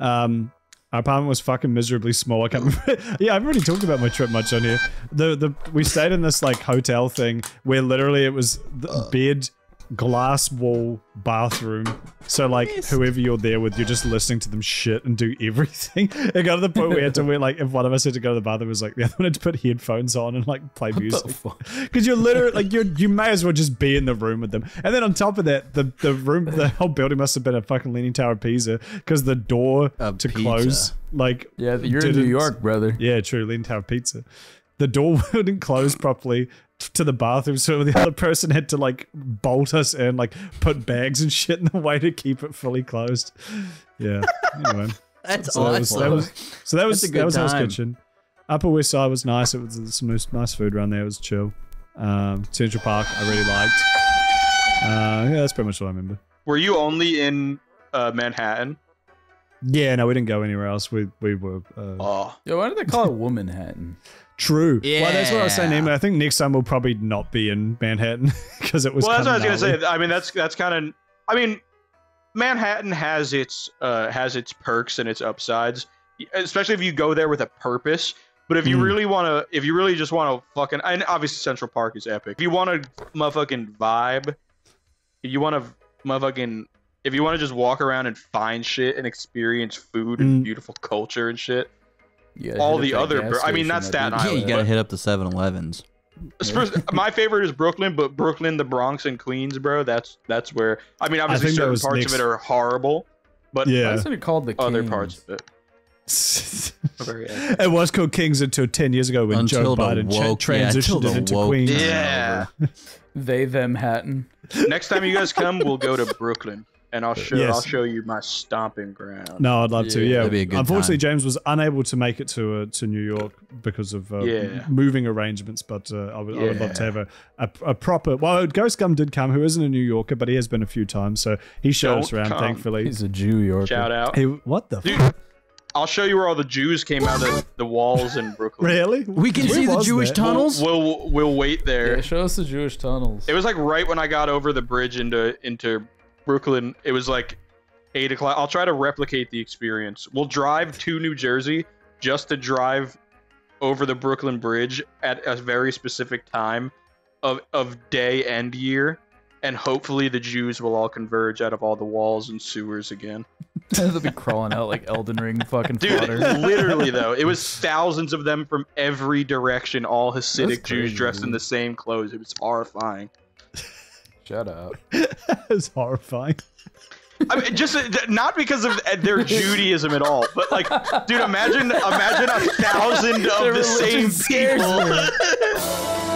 Um, our apartment was fucking miserably small. I can't remember. Yeah, I've already talked about my trip much on here. The, the, we stayed in this like hotel thing where literally it was the bed, glass wall, bathroom. So like whoever you're there with, you're just listening to them shit and do everything. It got to the point where we had to wear like if one of us had to go to the bathroom, it was like the other one had to put headphones on and like play music because you're literally like you you may as well just be in the room with them. And then on top of that, the the room, the whole building must have been a fucking Leaning Tower of Pisa because the door of to pizza. close like yeah you're in New York, brother. Yeah, true. Leaning Tower of Pizza. The door wouldn't close properly to the bathroom, so the other person had to like bolt us and like put bags and shit in the way to keep it fully closed. Yeah. Anyway, that's so awesome. That was, that was, so that was that time. was Hell's Kitchen. Upper West Side was nice. It was some nice food around there. It was chill. Um, Central Park, I really liked. Uh, yeah, that's pretty much what I remember. Were you only in uh, Manhattan? Yeah, no, we didn't go anywhere else. We we were. Uh, oh, yeah. Why do they call it Womanhattan? True. Yeah. Well, that's what I was saying, Emma. I think next time we'll probably not be in Manhattan because it was. Well, that's what I was gnarly. gonna say. I mean, that's that's kind of. I mean, Manhattan has its uh, has its perks and its upsides, especially if you go there with a purpose. But if you mm. really want to, if you really just want to fucking, and obviously Central Park is epic. If you want to motherfucking vibe, if you want to motherfucking, if you want to just walk around and find shit and experience food mm. and beautiful culture and shit. All the other, I mean, not Staten Island. Yeah, you gotta hit up the seven elevens. My favorite is Brooklyn, but Brooklyn, the Bronx, and Queens, bro. That's that's where. I mean, obviously, I certain parts next... of it are horrible, but yeah, that's what it called the Kings. Other parts of it. It was called Kings until ten years ago when until Joe Biden woke, transitioned yeah, it into woke. Queens. Yeah, they them Hatton. Next time you guys come, we'll go to Brooklyn. And I'll show yes. I'll show you my stomping ground. No, I'd love yeah. to. Yeah, that'd be a good unfortunately, time. James was unable to make it to uh, to New York because of uh, yeah. moving arrangements. But uh, I, would, yeah. I would love to have a, a, a proper. Well, Ghost Gum did come, who isn't a New Yorker, but he has been a few times, so he showed Don't us around. Come. Thankfully, he's a Jew Yorker. Shout out! Hey, what the? Dude, fuck? I'll show you where all the Jews came out of the walls in Brooklyn. Really? We can where see the Jewish that? tunnels? We'll, we'll we'll wait there. Yeah, show us the Jewish tunnels. It was like right when I got over the bridge into into. Brooklyn, it was like eight o'clock. I'll try to replicate the experience. We'll drive to New Jersey just to drive over the Brooklyn Bridge at a very specific time of, of day and year. And hopefully the Jews will all converge out of all the walls and sewers again. They'll be crawling out like Elden Ring fucking fodder. Dude, literally though, it was thousands of them from every direction, all Hasidic Jews dressed in the same clothes. It was horrifying. Shut up. It's horrifying. I mean, just not because of their Judaism at all, but like, dude, imagine, imagine a thousand of the same people.